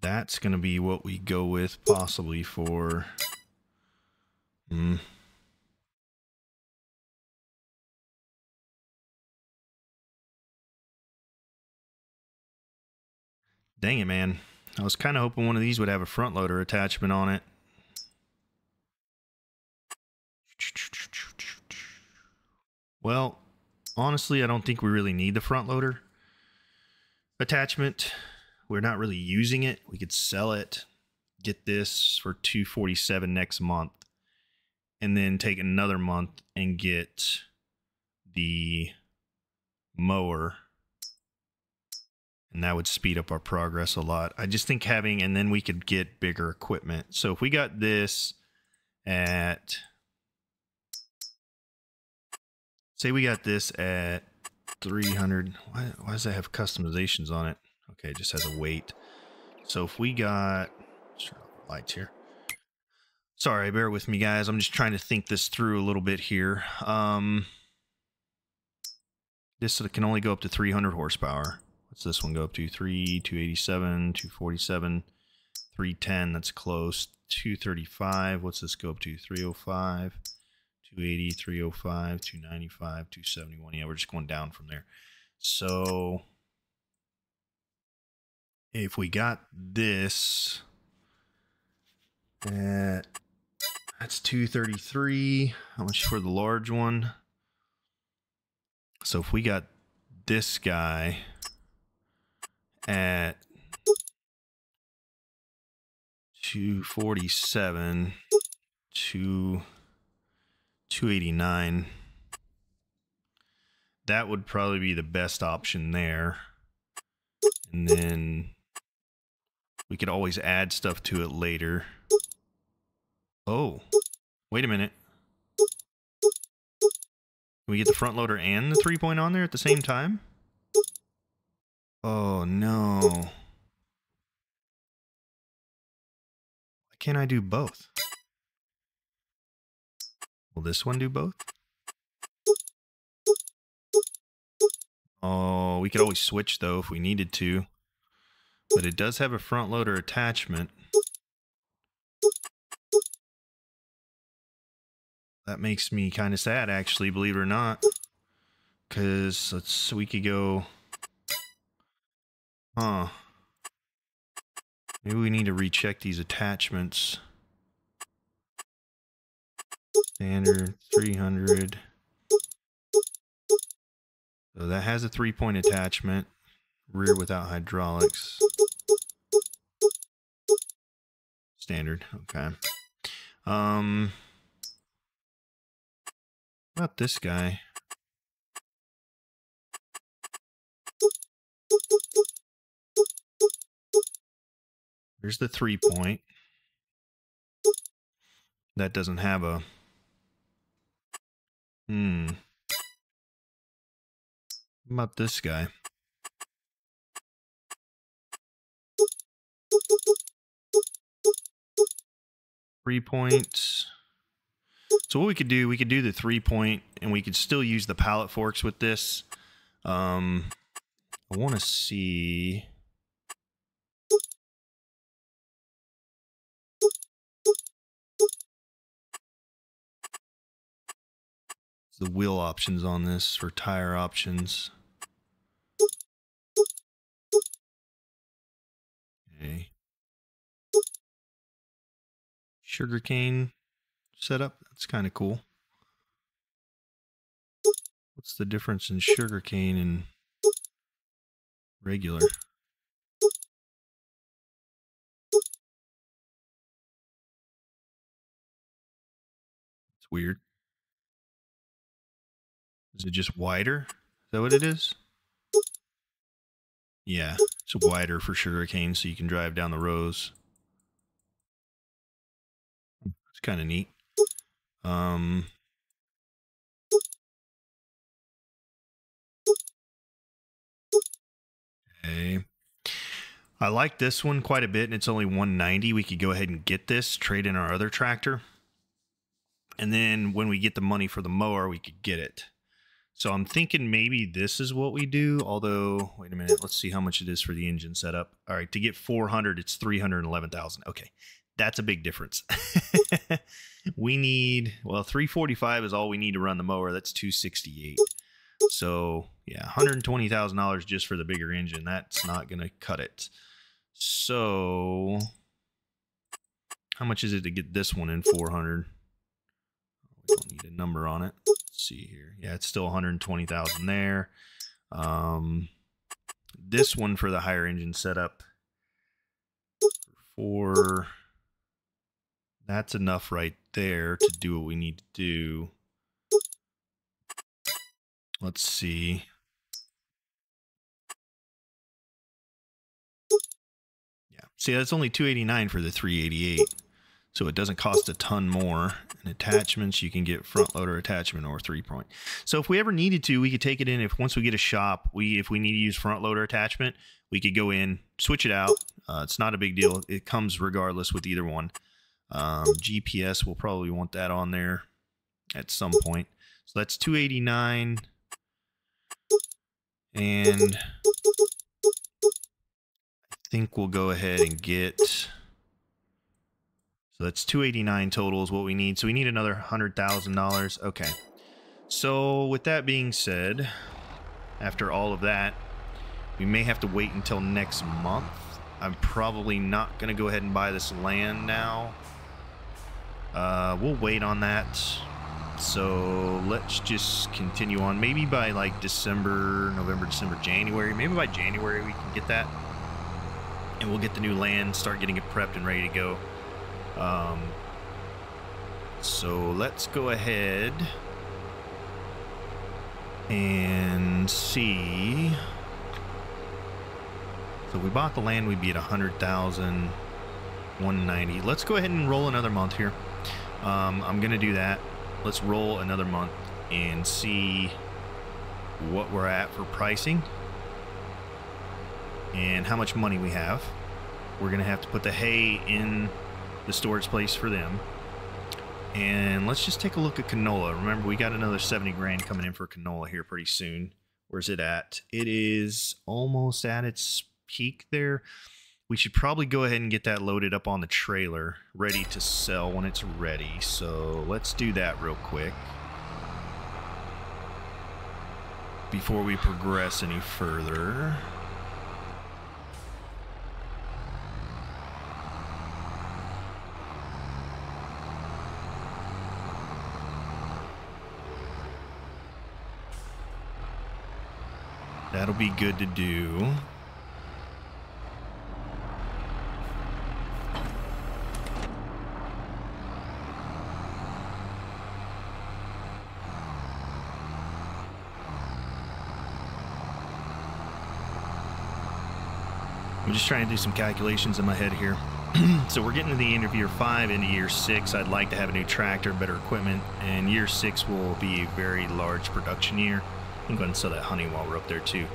That's going to be what we go with possibly for... Dang it, man. I was kind of hoping one of these would have a front loader attachment on it. Well, honestly, I don't think we really need the front loader attachment. We're not really using it. We could sell it, get this for $247 next month, and then take another month and get the mower and that would speed up our progress a lot. I just think having, and then we could get bigger equipment. So if we got this at, say we got this at 300, why does that have customizations on it? Okay, it just has a weight. So if we got, turn off lights here. Sorry, bear with me guys. I'm just trying to think this through a little bit here. This can only go up to 300 horsepower. What's this one go up to? 287, 247, 310. That's close. 235. What's this go up to? 305, 280, 305, 295, 271. Yeah, we're just going down from there. So if we got this at, that's 233. How much for the large one? So if we got this guy at 247 to 289, that would probably be the best option there. And then we could always add stuff to it later. Oh, wait a minute. We get the front loader and the 3-point on there at the same time? Oh no. Why can't I do both? Will this one do both? Oh, we could always switch though if we needed to. But it does have a front loader attachment. That makes me kind of sad, actually, believe it or not, because we could go, huh, maybe we need to recheck these attachments. Standard 300. So that has a 3-point attachment, rear without hydraulics. Standard, okay. About this guy. Here's the 3-point. That doesn't have a. About this guy. Three points. So what we could do the 3-point, and we could still use the pallet forks with this. I want to see. The wheel options on this for tire options. Okay. Sugarcane setup. That's kind of cool. What's the difference in sugarcane and regular? It's weird. Is it just wider? Is that what it is? Yeah, it's wider for sugarcane, so you can drive down the rows. It's kind of neat. Okay. I like this one quite a bit, and it's only 190. We could go ahead and get this, trade in our other tractor, and then when we get the money for the mower, we could get it. So I'm thinking maybe this is what we do. Although, wait a minute, let's see how much it is for the engine setup. All right, to get 400, it's 311,000. Okay, that's a big difference. We need, well, 345 is all we need to run the mower. That's 268. So yeah, $120,000 just for the bigger engine. That's not gonna cut it. So how much is it to get this one in 400? We don't need a number on it. See here. Yeah, it's still 120,000 there. This one for the higher engine setup for, that's enough right there to do what we need to do. Let's see. See, that's only $289 for the 388. So it doesn't cost a ton more. And attachments, you can get front loader attachment or 3-point. So if we ever needed to, we could take it in. If once we get a shop, if we need to use front loader attachment, we could go in, switch it out. It's not a big deal. It comes regardless with either one. GPS, we'll probably want that on there at some point. So that's $289. And I think we'll go ahead and get, so that's $289 total is what we need. So we need another $100,000. Okay. So with that being said, after all of that, we may have to wait until next month. I'm probably not going to go ahead and buy this land now. We'll wait on that. So let's just continue on. Maybe by like December, November, December, January. Maybe by January we can get that. And we'll get the new land, start getting it prepped and ready to go. So let's go ahead and see. So we bought the land, we'd be at 100,190. Let's go ahead and roll another month here. I'm going to do that. Let's roll another month and see what we're at for pricing and how much money we have. We're going to have to put the hay in the storage place for them. And let's just take a look at canola. Remember, we got another 70 grand coming in for canola here pretty soon. Where's it at? It is almost at its peak there. We should probably go ahead and get that loaded up on the trailer, ready to sell when it's ready. So let's do that real quick before we progress any further. That'll be good to do. I'm just trying to do some calculations in my head here. So we're getting to the end of year 5, into year 6. I'd like to have a new tractor, better equipment, and year 6 will be a very large production year. I'm going to sell that honey while we're up there too.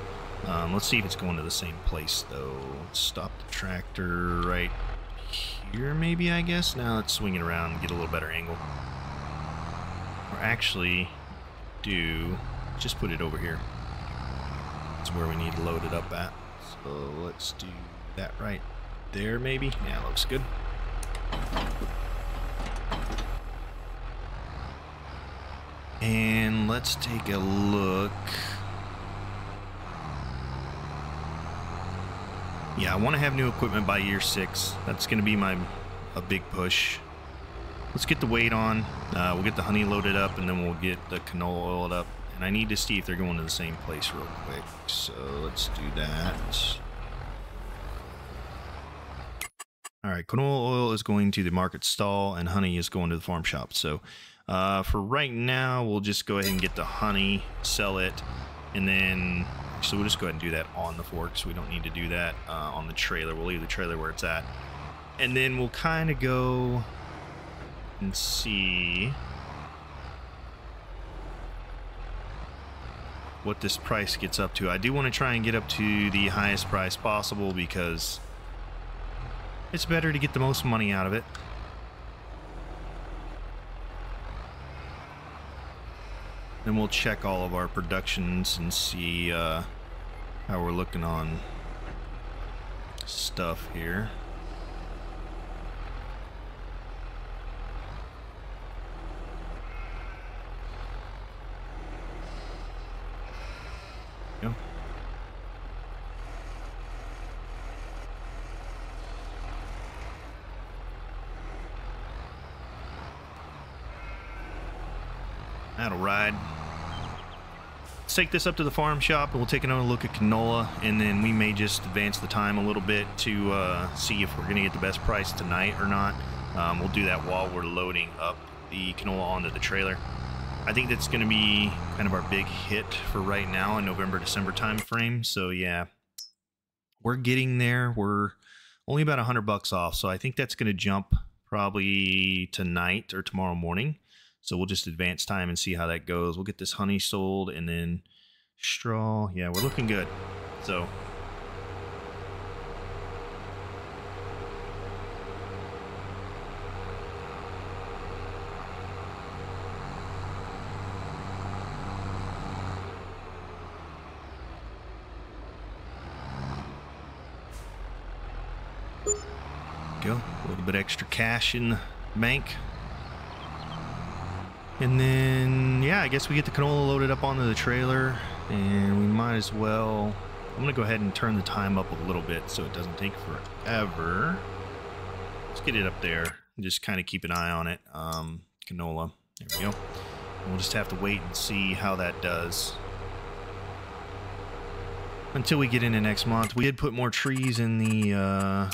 Let's see if it's going to the same place though. Let's stop the tractor right here maybe, I guess. Now let's swing it around and get a little better angle. Or actually do, just put it over here. That's where we need to load it up at. So let's do that right there maybe. Yeah, looks good. And let's take a look. Yeah, I want to have new equipment by year 6. That's going to be a big push. Let's get the weight on. We'll get the honey loaded up, and then we'll get the canola oiled up. And I need to see if they're going to the same place real quick. So let's do that. All right, canola oil is going to the market stall, and honey is going to the farm shop. So for right now, we'll just go ahead and get the honey, sell it, and then actually we'll just go ahead and do that on the forks. We don't need to do that on the trailer. We'll leave the trailer where it's at, and then we'll kind of go and see what this price gets up to. I do want to try and get up to the highest price possible because it's better to get the most money out of it. Then we'll check all of our productions and see how we're looking on stuff here. Go. That'll ride. Take this up to the farm shop and we'll take another look at canola, and then we may just advance the time a little bit to see if we're gonna get the best price tonight or not. We'll do that while we're loading up the canola onto the trailer. I think that's gonna be kind of our big hit for right now in November, December time frame. So yeah, we're getting there. We're only about $100 off. So I think that's going to jump probably tonight or tomorrow morning. So we'll just advance time and see how that goes. We'll get this honey sold and then straw. Yeah, we're looking good. So go. A little bit extra cash in the bank. And then, yeah, I guess we get the canola loaded up onto the trailer, and we might as well, I'm going to go ahead and turn the time up a little bit so it doesn't take forever. Let's get it up there and just kind of keep an eye on it. Canola. There we go. And we'll just have to wait and see how that does. Until we get into next month. We did put more trees in the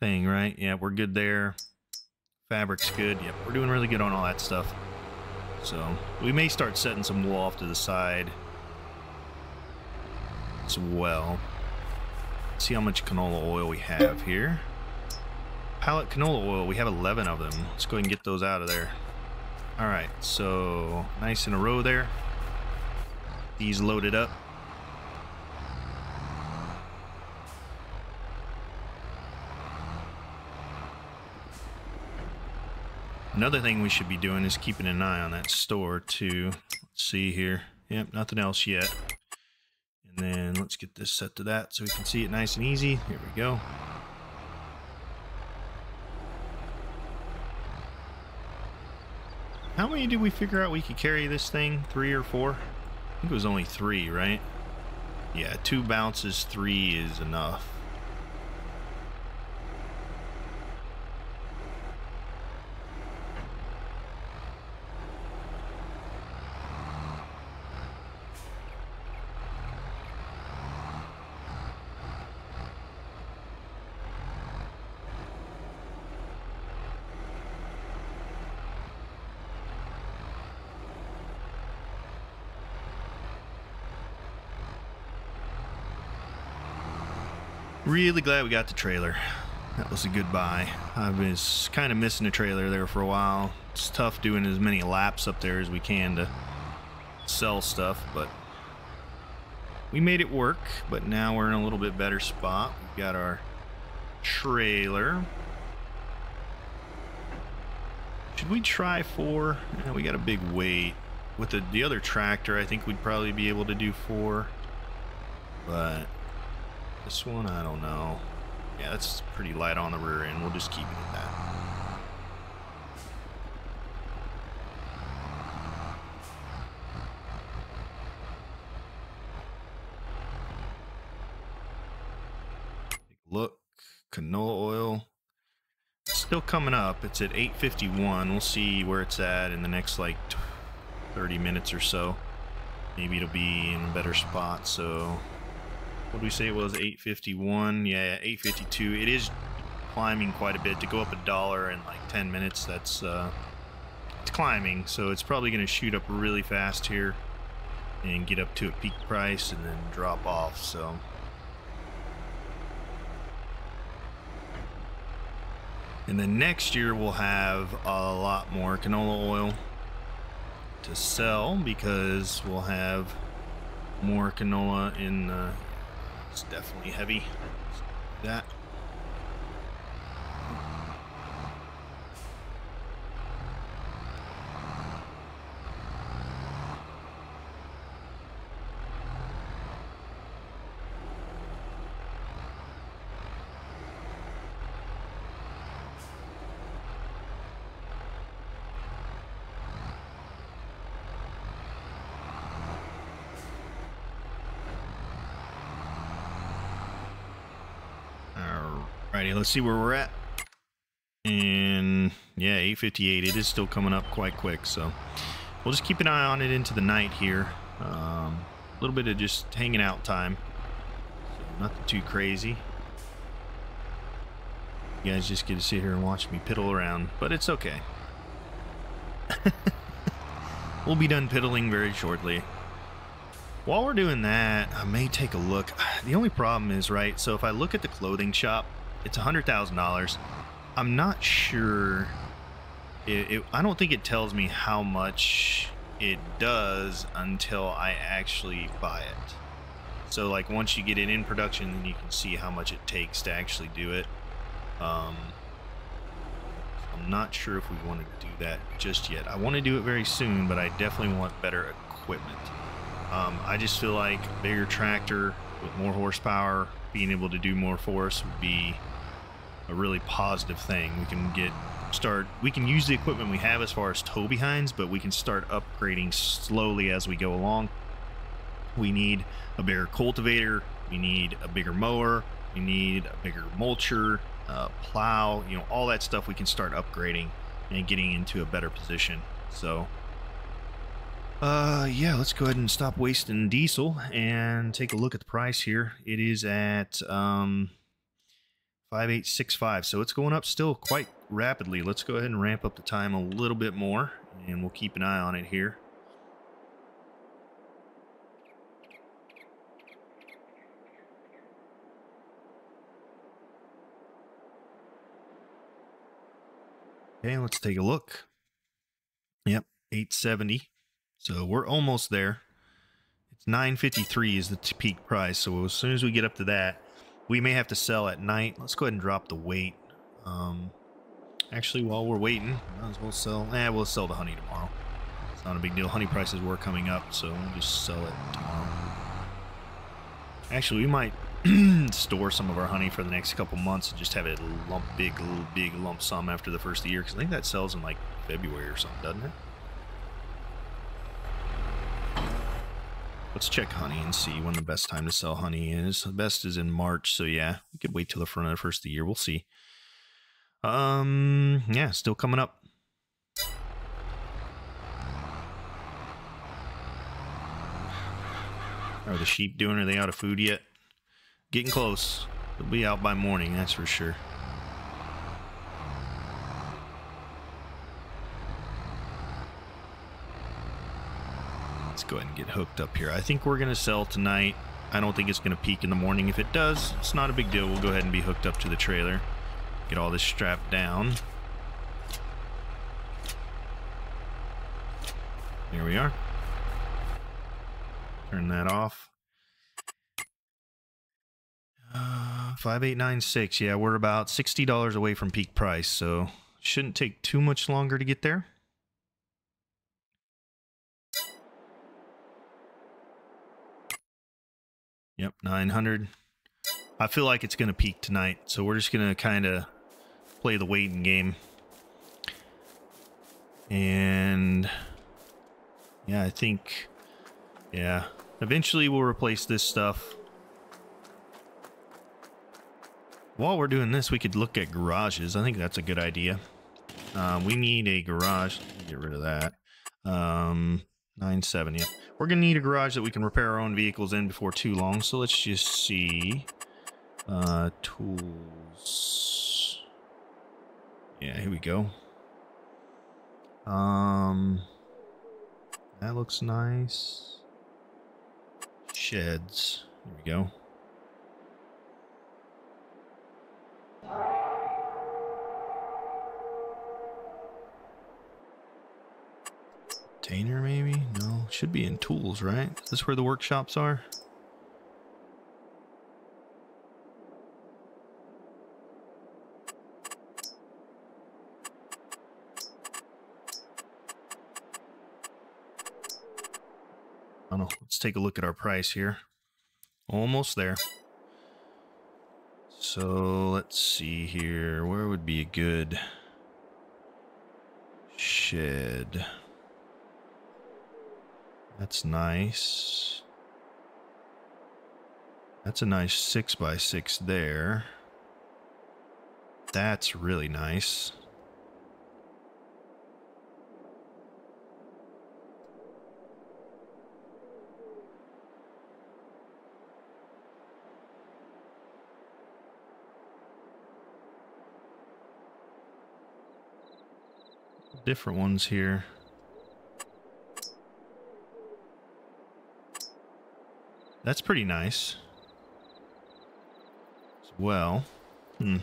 thing, right? Yeah, we're good there. Fabric's good. Yep, we're doing really good on all that stuff. So we may start setting some wool off to the side as well. Let's see how much canola oil we have here. Pallet canola oil, we have 11 of them. Let's go ahead and get those out of there. All right, so nice in a row there. These loaded up. Another thing we should be doing is keeping an eye on that store too. Let's see here. Yep, nothing else yet. And then let's get this set to that so we can see it nice and easy. Here we go. How many did we figure out we could carry this thing? 3 or 4? I think it was only 3, right? Yeah, 2 bounces, 3 is enough. Really glad we got the trailer. That was a good buy. I was kind of missing the trailer there for a while. It's tough doing as many laps up there as we can to sell stuff, but we made it work. But now we're in a little bit better spot. We've got our trailer. Should we try 4? Yeah, we got a big weight. With the other tractor, I think we'd probably be able to do 4, but this one, I don't know. Yeah, that's pretty light on the rear end. We'll just keep it at that. Look, canola oil. It's still coming up. It's at 8:51. We'll see where it's at in the next like 30 minutes or so. Maybe it'll be in a better spot, so what did we say it was? 8.51. Yeah, 8.52. It is climbing quite a bit. To go up $1 in like 10 minutes, that's it's climbing, so it's probably going to shoot up really fast here and get up to a peak price and then drop off. So and then next year we'll have a lot more canola oil to sell because we'll have more canola in the it's definitely heavy. That. Alrighty, let's see where we're at. And yeah, 8:58. It is still coming up quite quick, so we'll just keep an eye on it into the night here. A little bit of just hanging out time, so nothing too crazy. You guys just get to sit here and watch me piddle around, but it's okay. We'll be done piddling very shortly. While we're doing that, I may take a look. The only problem is, right, so if I look at the clothing shop, It's $100,000. I'm not sure. I don't think it tells me how much it does until I actually buy it. So like once you get it in production, then you can see how much it takes to actually do it. I'm not sure if we want to do that just yet. I want to do it very soon, but I definitely want better equipment. I just feel like a bigger tractor with more horsepower, being able to do more for us would be a really positive thing. We can use the equipment we have as far as tow behinds, but we can start upgrading slowly as we go along. We need a bigger cultivator, we need a bigger mower, we need a bigger mulcher, plow, you know, all that stuff we can start upgrading and getting into a better position. So yeah, let's go ahead and stop wasting diesel and take a look at the price here. It is at 5865, so it's going up still quite rapidly. Let's go ahead and ramp up the time a little bit more, and we'll keep an eye on it here. Okay, let's take a look. Yep, 870. So we're almost there. It's 953 is the peak price. So as soon as we get up to that, we may have to sell at night. Let's go ahead and drop the weight. Actually, while we're waiting, might as well sell. We'll sell the honey tomorrow. It's not a big deal. Honey prices were coming up, so we'll just sell it tomorrow. Actually, we might store some of our honey for the next couple months and just have a big lump sum after the first of the year, because I think that sells in like February or something, doesn't it? Let's check honey and see when the best time to sell honey is. The best is in March, so yeah, we could wait till the front of the first of the year. We'll see. Yeah, still coming up. Are the sheep doing? Are they out of food yet? Getting close. They'll be out by morning, that's for sure. Go ahead and get hooked up here. I think we're gonna sell tonight. I don't think it's gonna peak in the morning. If it does, it's not a big deal. We'll go ahead and be hooked up to the trailer, get all this strapped down. Here we are. Turn that off. 5896. Yeah, we're about $60 away from peak price, so shouldn't take too much longer to get there. Yep, 900. I feel like it's going to peak tonight, so we're just going to kind of play the waiting game. And yeah, I think, yeah, eventually we'll replace this stuff. While we're doing this, we could look at garages. I think that's a good idea. We need a garage. Get rid of that. 970. Yep. We're going to need a garage that we can repair our own vehicles in before too long. So let's just see. Tools. Yeah, here we go. That looks nice. Sheds. Here we go. Container maybe? No, should be in tools, right? Is this where the workshops are? I don't know. Let's take a look at our price here. Almost there. So let's see here. Where would be a good shed? That's nice. That's a nice 6x6 there. That's really nice. Different ones here. That's pretty nice as well. Hmm.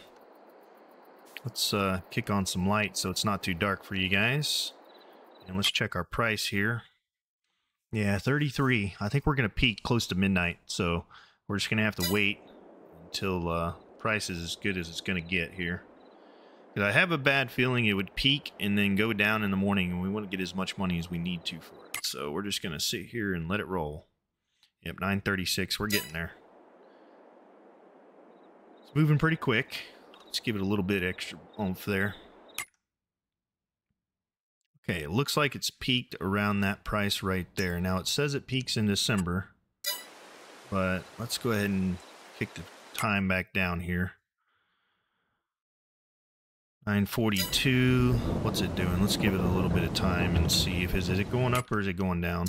Let's kick on some light so it's not too dark for you guys. And let's check our price here. Yeah, 33. I think we're going to peak close to midnight, so we're just going to have to wait until price is as good as it's going to get here. Because I have a bad feeling it would peak and then go down in the morning, and we want to get as much money as we need to for it. So we're just going to sit here and let it roll. Yep, 936. We're getting there. It's moving pretty quick. Let's give it a little bit extra oomph there. Okay, it looks like it's peaked around that price right there. Now it says it peaks in December, but let's go ahead and kick the time back down here. 942. What's it doing? Let's give it a little bit of time and see if is it going up or is it going down.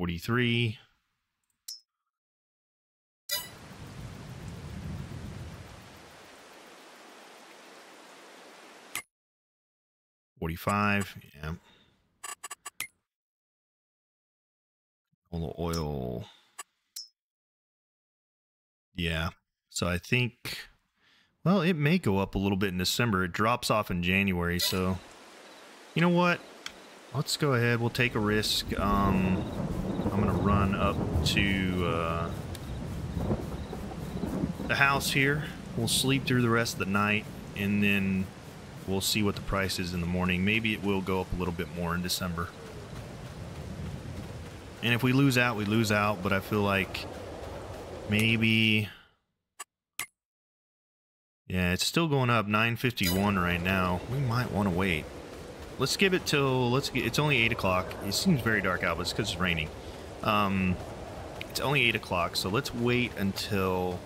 $43. $45. Yeah. A little oil. Yeah. So I think, well, it may go up a little bit in December. It drops off in January. So, you know what? Let's go ahead. We'll take a risk. I'm going to run up to the house here. We'll sleep through the rest of the night, and then we'll see what the price is in the morning. Maybe it will go up a little bit more in December. And if we lose out, we lose out. But I feel like maybe... yeah, it's still going up. 951 right now. We might want to wait. Let's give it till... it's only 8 o'clock. It seems very dark out, but it's because it's raining. It's only 8 o'clock, so let's wait until...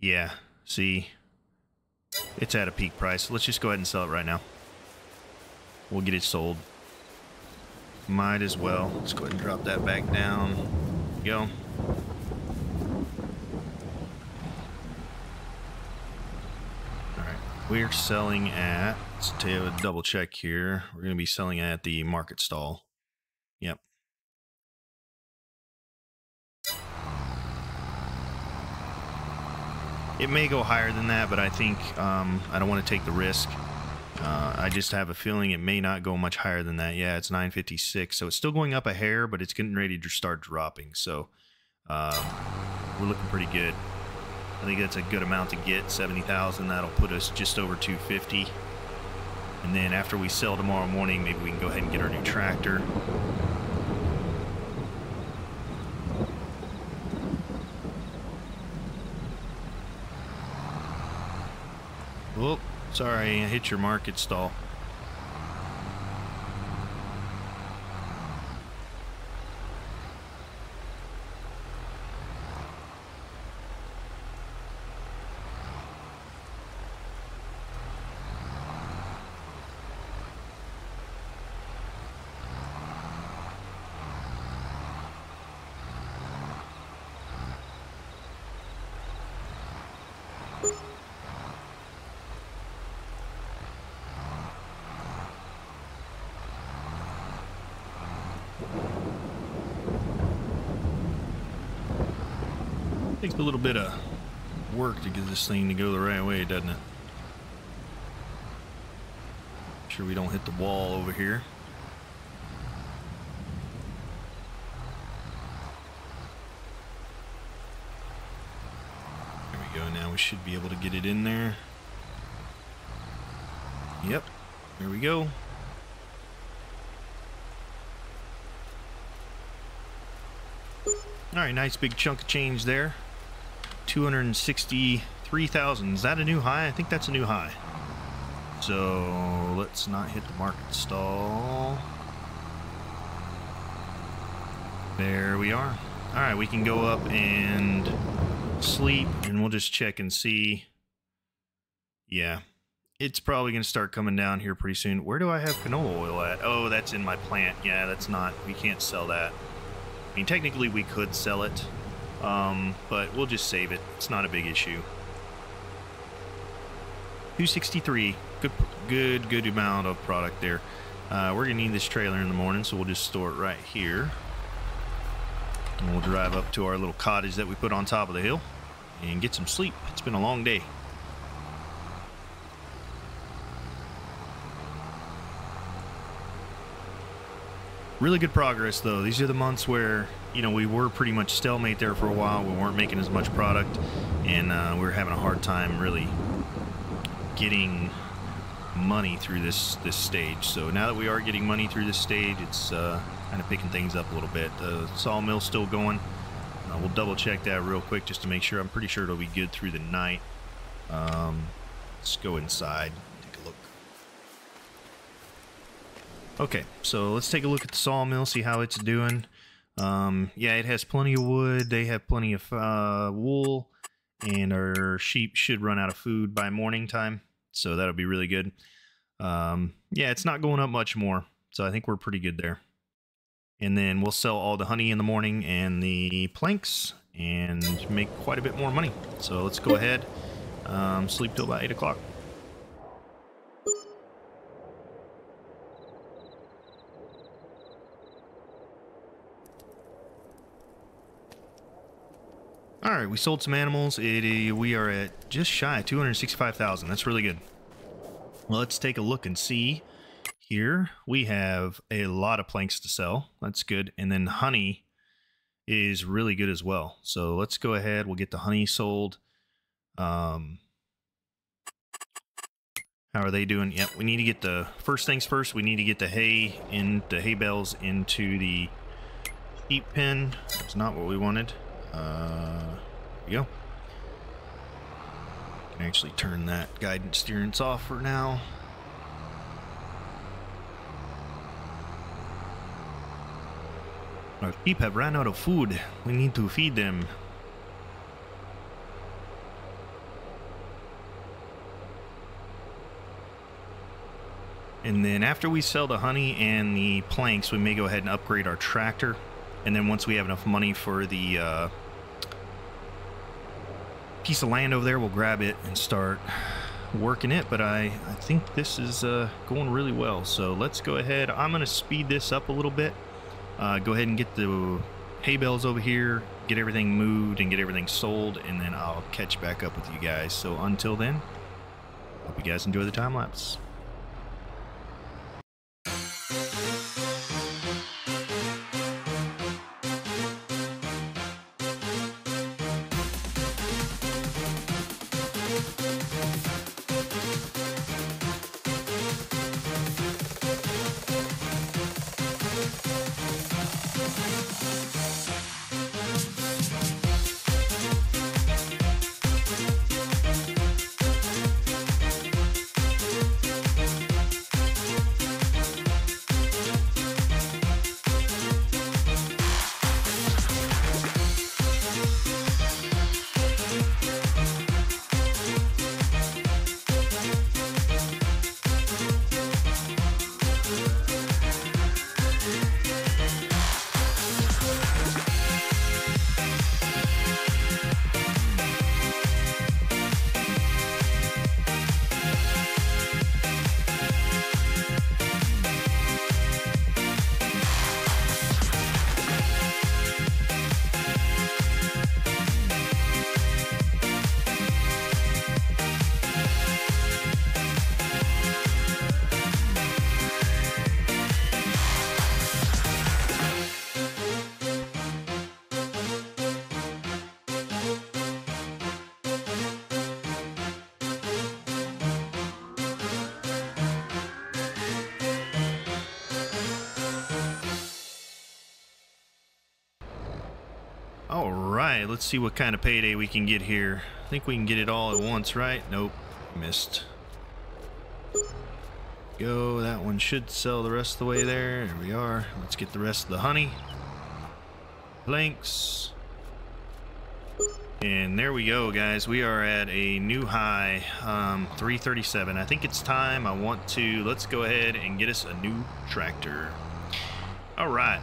yeah, see... it's at a peak price. Let's just go ahead and sell it right now. We'll get it sold. Might as well. Let's go ahead and drop that back down. Go. Alright. We're selling at... let's double check here. We're going to be selling at the market stall. Yep. It may go higher than that, but I think I don't want to take the risk. I just have a feeling it may not go much higher than that. Yeah, it's 956, so it's still going up a hair, but it's getting ready to start dropping. So we're looking pretty good. I think that's a good amount to get, 70,000. That'll put us just over 250. And then after we sell tomorrow morning, maybe we can go ahead and get our new tractor. Whoop, sorry, I hit your market stall. Takes a little bit of work to get this thing to go the right way, doesn't it? Make sure we don't hit the wall over here. There we go. Now we should be able to get it in there. Yep. There we go. All right, nice big chunk of change there. 263,000. Is that a new high? I think that's a new high. So let's not hit the market stall. There we are. All right, we can go up and sleep, and we'll just check and see. Yeah, it's probably going to start coming down here pretty soon. Where do I have canola oil at? Oh, that's in my plant. Yeah, that's not... we can't sell that. I mean, technically we could sell it. But we'll just save it. It's not a big issue. 263. Good amount of product there. We're gonna need this trailer in the morning, so we'll just store it right here. and we'll drive up to our little cottage that we put on top of the hill and get some sleep. It's been a long day. Really good progress though. These are the months where, you know, we were pretty much stalemate there for a while. We weren't making as much product, and we were having a hard time really getting money through this stage. So now that we are getting money through this stage, it's kind of picking things up a little bit. The sawmill's still going. We'll double check that real quick just to make sure. I'm pretty sure it'll be good through the night. Let's go inside. Okay, so let's take a look at the sawmill, see how it's doing. Yeah, it has plenty of wood. They have plenty of wool, and our sheep should run out of food by morning time, so that'll be really good. Yeah, it's not going up much more, so I think we're pretty good there. And then we'll sell all the honey in the morning and the planks and make quite a bit more money. So let's go ahead, sleep till about 8 o'clock. All right, we sold some animals. We are at just shy of 265,000. That's really good. Well, let's take a look and see. Here we have a lot of planks to sell. That's good. And then honey is really good as well. So let's go ahead. We'll get the honey sold. How are they doing? Yep. We need to get the first things first. We need to get the hay in the hay bales into the sheep pen. That's not what we wanted. There we go. I can actually turn that guidance steerance off for now. Our sheep have run out of food. We need to feed them. And then after we sell the honey and the planks, we may go ahead and upgrade our tractor. And then once we have enough money for the piece of land over there, we'll grab it and start working it. But I think this is going really well. So let's go ahead. I'm going to speed this up a little bit. Go ahead and get the hay bales over here, get everything moved and get everything sold, and then I'll catch back up with you guys. So until then, hope you guys enjoy the time lapse. All right, let's see what kind of payday we can get here. I think we can get it all at once, right? Nope, missed. Go, that one should sell the rest of the way there. There we are. Let's get the rest of the honey. Planks. And there we go, guys. We are at a new high, 337. I think it's time. Let's go ahead and get us a new tractor. All right.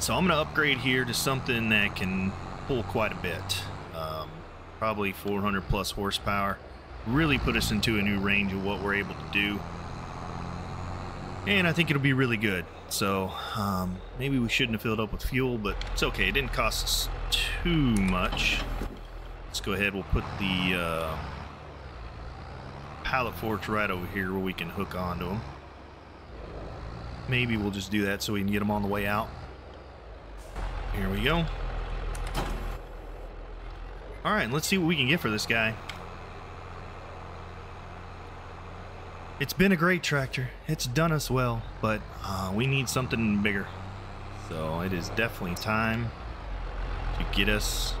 So I'm gonna upgrade here to something that can pull quite a bit, probably 400 plus horsepower. Really put us into a new range of what we're able to do. and I think it'll be really good. So maybe we shouldn't have filled up with fuel, but it's okay. It didn't cost us too much. Let's go ahead. We'll put the pallet forks right over here where we can hook onto them. Maybe we'll just do that so we can get them on the way out. Here we go. All right, let's see what we can get for this guy. It's been a great tractor. It's done us well, but we need something bigger. So it is definitely time to get us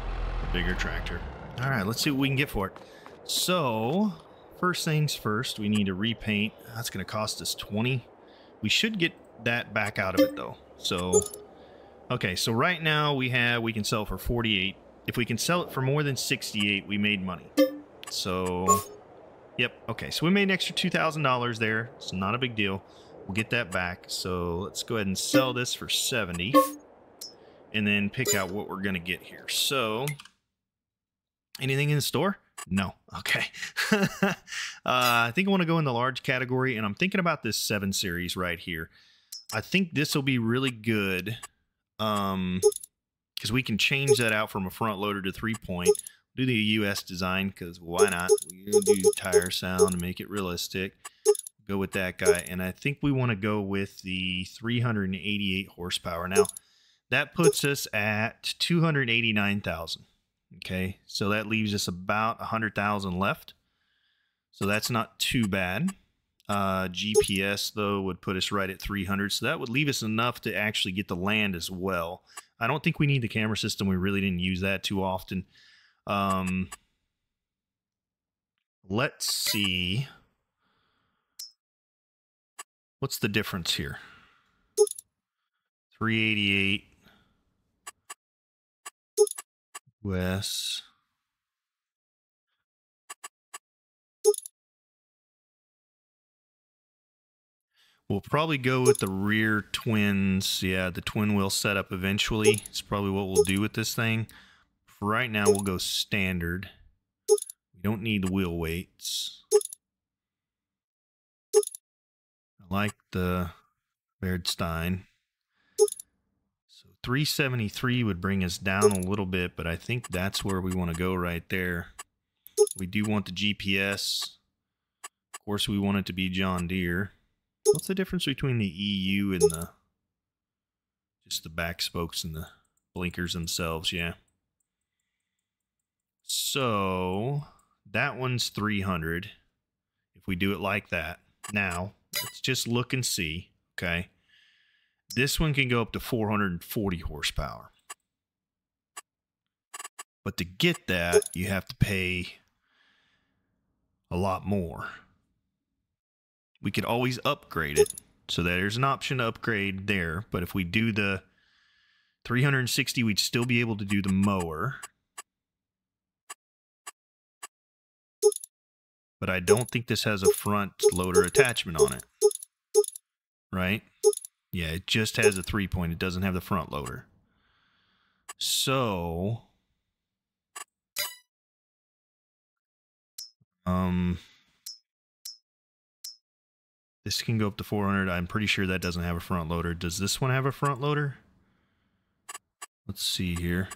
a bigger tractor. All right, let's see what we can get for it. So first things first, we need to repaint. That's going to cost us 20. We should get that back out of it though. So, okay. So right now we can sell for 48. If we can sell it for more than 68, we made money. So, yep. Okay. So we made an extra $2,000 there. It's not a big deal. We'll get that back. So let's go ahead and sell this for 70 and then pick out what we're going to get here. So anything in the store? No. Okay. I think I want to go in the large category, and I'm thinking about this 7 series right here. I think this will be really good because we can change that out from a front loader to 3-point. Do the US design because why not? We'll do tire sound and make it realistic. Go with that guy. And I think we want to go with the 388 horsepower. Now, that puts us at 289,000. Okay, so that leaves us about 100,000 left. So that's not too bad. GPS, though, would put us right at 300. So that would leave us enough to actually get the land as well. I don't think we need the camera system. We really didn't use that too often. Let's see. What's the difference here? 388. US. We'll probably go with the rear twins. Yeah, the twin wheel setup eventually. It's probably what we'll do with this thing. For right now, we'll go standard. We don't need the wheel weights. I like the Berdstein. 373 would bring us down a little bit, but I think that's where we want to go right there. We do want the GPS. Of course, we want it to be John Deere. What's the difference between the EU and the just the back spokes and the blinkers themselves? Yeah. So that one's 300. If we do it like that. Now, let's just look and see. Okay. This one can go up to 440 horsepower. But to get that, you have to pay a lot more. We could always upgrade it. So there's an option to upgrade there. But if we do the 360, we'd still be able to do the mower. But I don't think this has a front loader attachment on it. Right? Yeah, it just has a 3-point. It doesn't have the front loader. So, this can go up to 400. I'm pretty sure that doesn't have a front loader. Does this one have a front loader? Let's see here.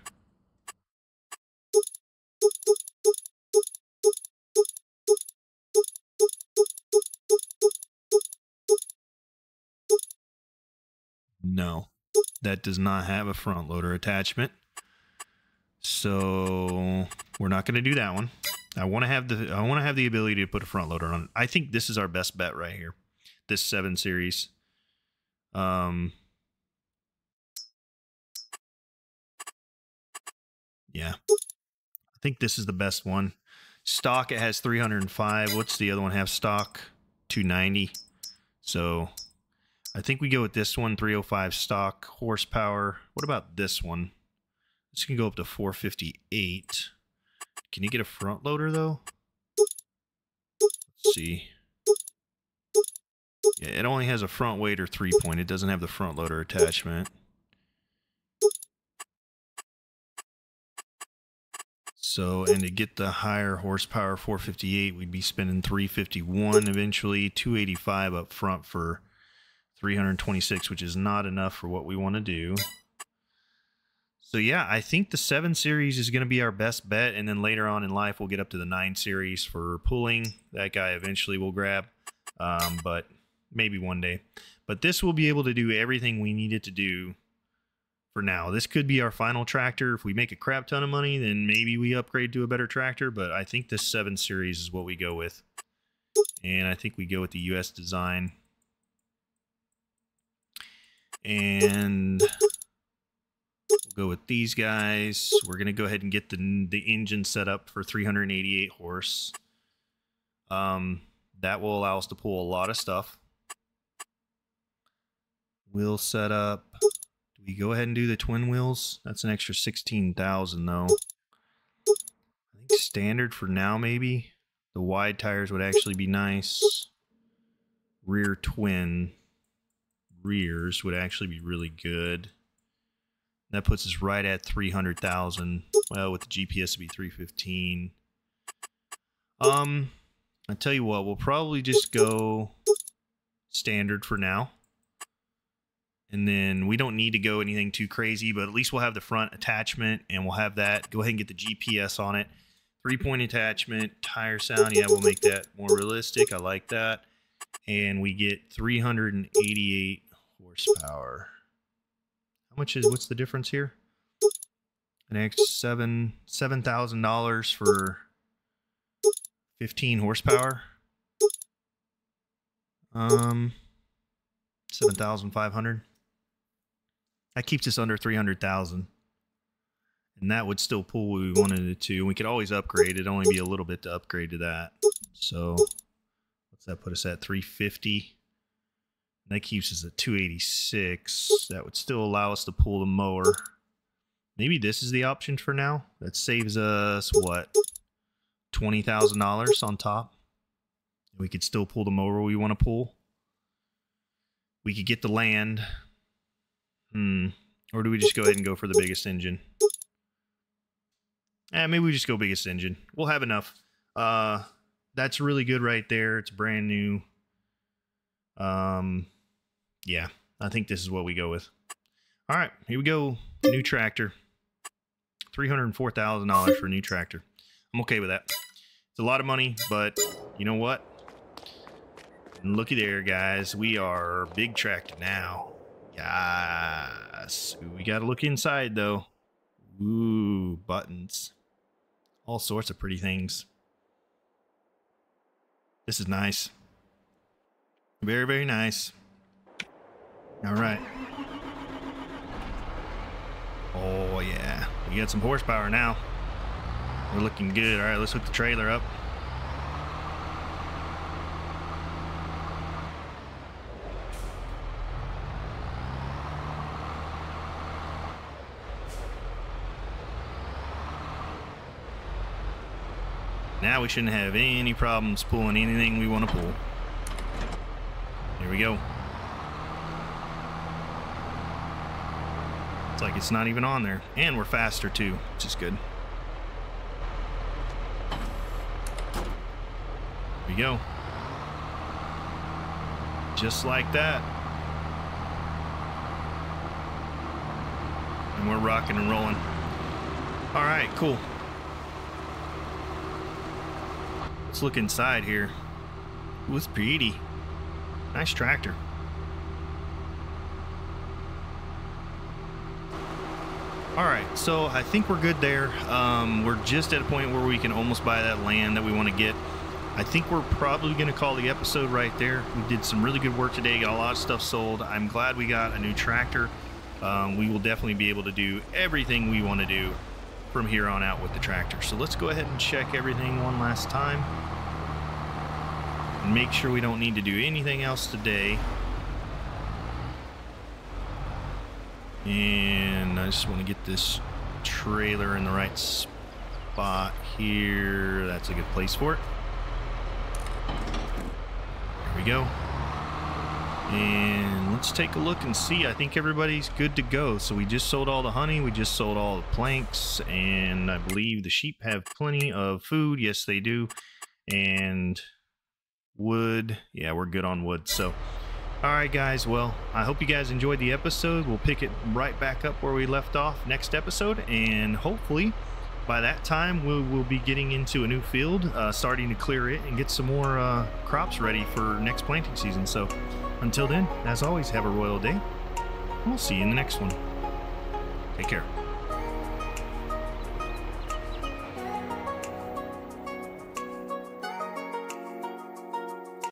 No, that does not have a front loader attachment. So we're not going to do that one. I want to have the ability to put a front loader on. I think this is our best bet right here. This 7 series. Yeah, I think this is the best one. Stock, it has 305. What's the other one have stock? 290. So I think we go with this one, 305 stock horsepower. What about this one? This can go up to 458. Can you get a front loader though? Let's see. Yeah, it only has a front weight or 3-point. It doesn't have the front loader attachment. So, and to get the higher horsepower 458, we'd be spending 351 eventually, 285 up front for 326, which is not enough for what we want to do. So yeah, I think the 7 series is going to be our best bet. And then later on in life, we'll get up to the 9 series for pulling. That guy eventually we'll grab, but maybe one day. But this will be able to do everything we need it to do for now. This could be our final tractor. If we make a crap ton of money, then maybe we upgrade to a better tractor. But I think this 7 series is what we go with. And I think we go with the US design. And we'll go with these guys. We're going to go ahead and get the engine set up for 388 horse. That will allow us to pull a lot of stuff. Wheel setup. Do we go ahead and do the twin wheels? That's an extra 16,000 though. I think standard for now maybe. The wide tires would actually be nice. Rear twin rears would actually be really good. That puts us right at 300,000. Well, with the GPS, it'd be 315. I tell you what, we'll probably just go standard for now. And then we don't need to go anything too crazy, but at least we'll have the front attachment and we'll have that. Go ahead and get the GPS on it. 3-point attachment, tire sound. Yeah, we'll make that more realistic. I like that. And we get 388 horsepower. How much is, what's the difference here? An extra $7,000 for 15 horsepower. 7,500. That keeps us under 300,000. And that would still pull what we wanted it to. We could always upgrade. It'd only be a little bit to upgrade to that. So what's that put us at? 350. That keeps us at 286. That would still allow us to pull the mower. Maybe this is the option for now. That saves us, what, $20,000 on top. We could still pull the mower we want to pull. We could get the land. Or do we just go ahead and go for the biggest engine? Maybe we just go biggest engine. We'll have enough. That's really good right there. It's brand new. Yeah, I think this is what we go with. All right, here we go. New tractor. $304,000 for a new tractor. I'm okay with that. It's a lot of money, but you know what? Looky there, guys. We are big tractor now. Yes. We got to look inside, though. Ooh, buttons. All sorts of pretty things. This is nice. Very, very nice. All right. Oh, yeah. We got some horsepower now. We're looking good. All right, let's hook the trailer up. Now we shouldn't have any problems pulling anything we want to pull. Here we go. It's like it's not even on there. And we're faster too, which is good. Here we go. Just like that. And we're rocking and rolling. All right, cool. Let's look inside here. Ooh, it's pretty. Nice tractor. All right, so I think we're good there. We're just at a point where we can almost buy that land that we want to get. I think we're probably going to call the episode right there. We did some really good work today, got a lot of stuff sold. I'm glad we got a new tractor. We will definitely be able to do everything we want to do from here on out with the tractor. So let's go ahead and check everything one last time. And make sure we don't need to do anything else today. And I just want to get this trailer in the right spot here. That's a good place for it. There we go. And let's take a look and see. I think everybody's good to go. So we just sold all the honey. We just sold all the planks. And I believe the sheep have plenty of food. Yes, they do. And wood. Yeah, we're good on wood. So Alright guys, well, I hope you guys enjoyed the episode. We'll pick it right back up where we left off next episode, and hopefully by that time we will be getting into a new field, starting to clear it and get some more crops ready for next planting season. So until then, as always, have a royal day. We'll see you in the next one. Take care.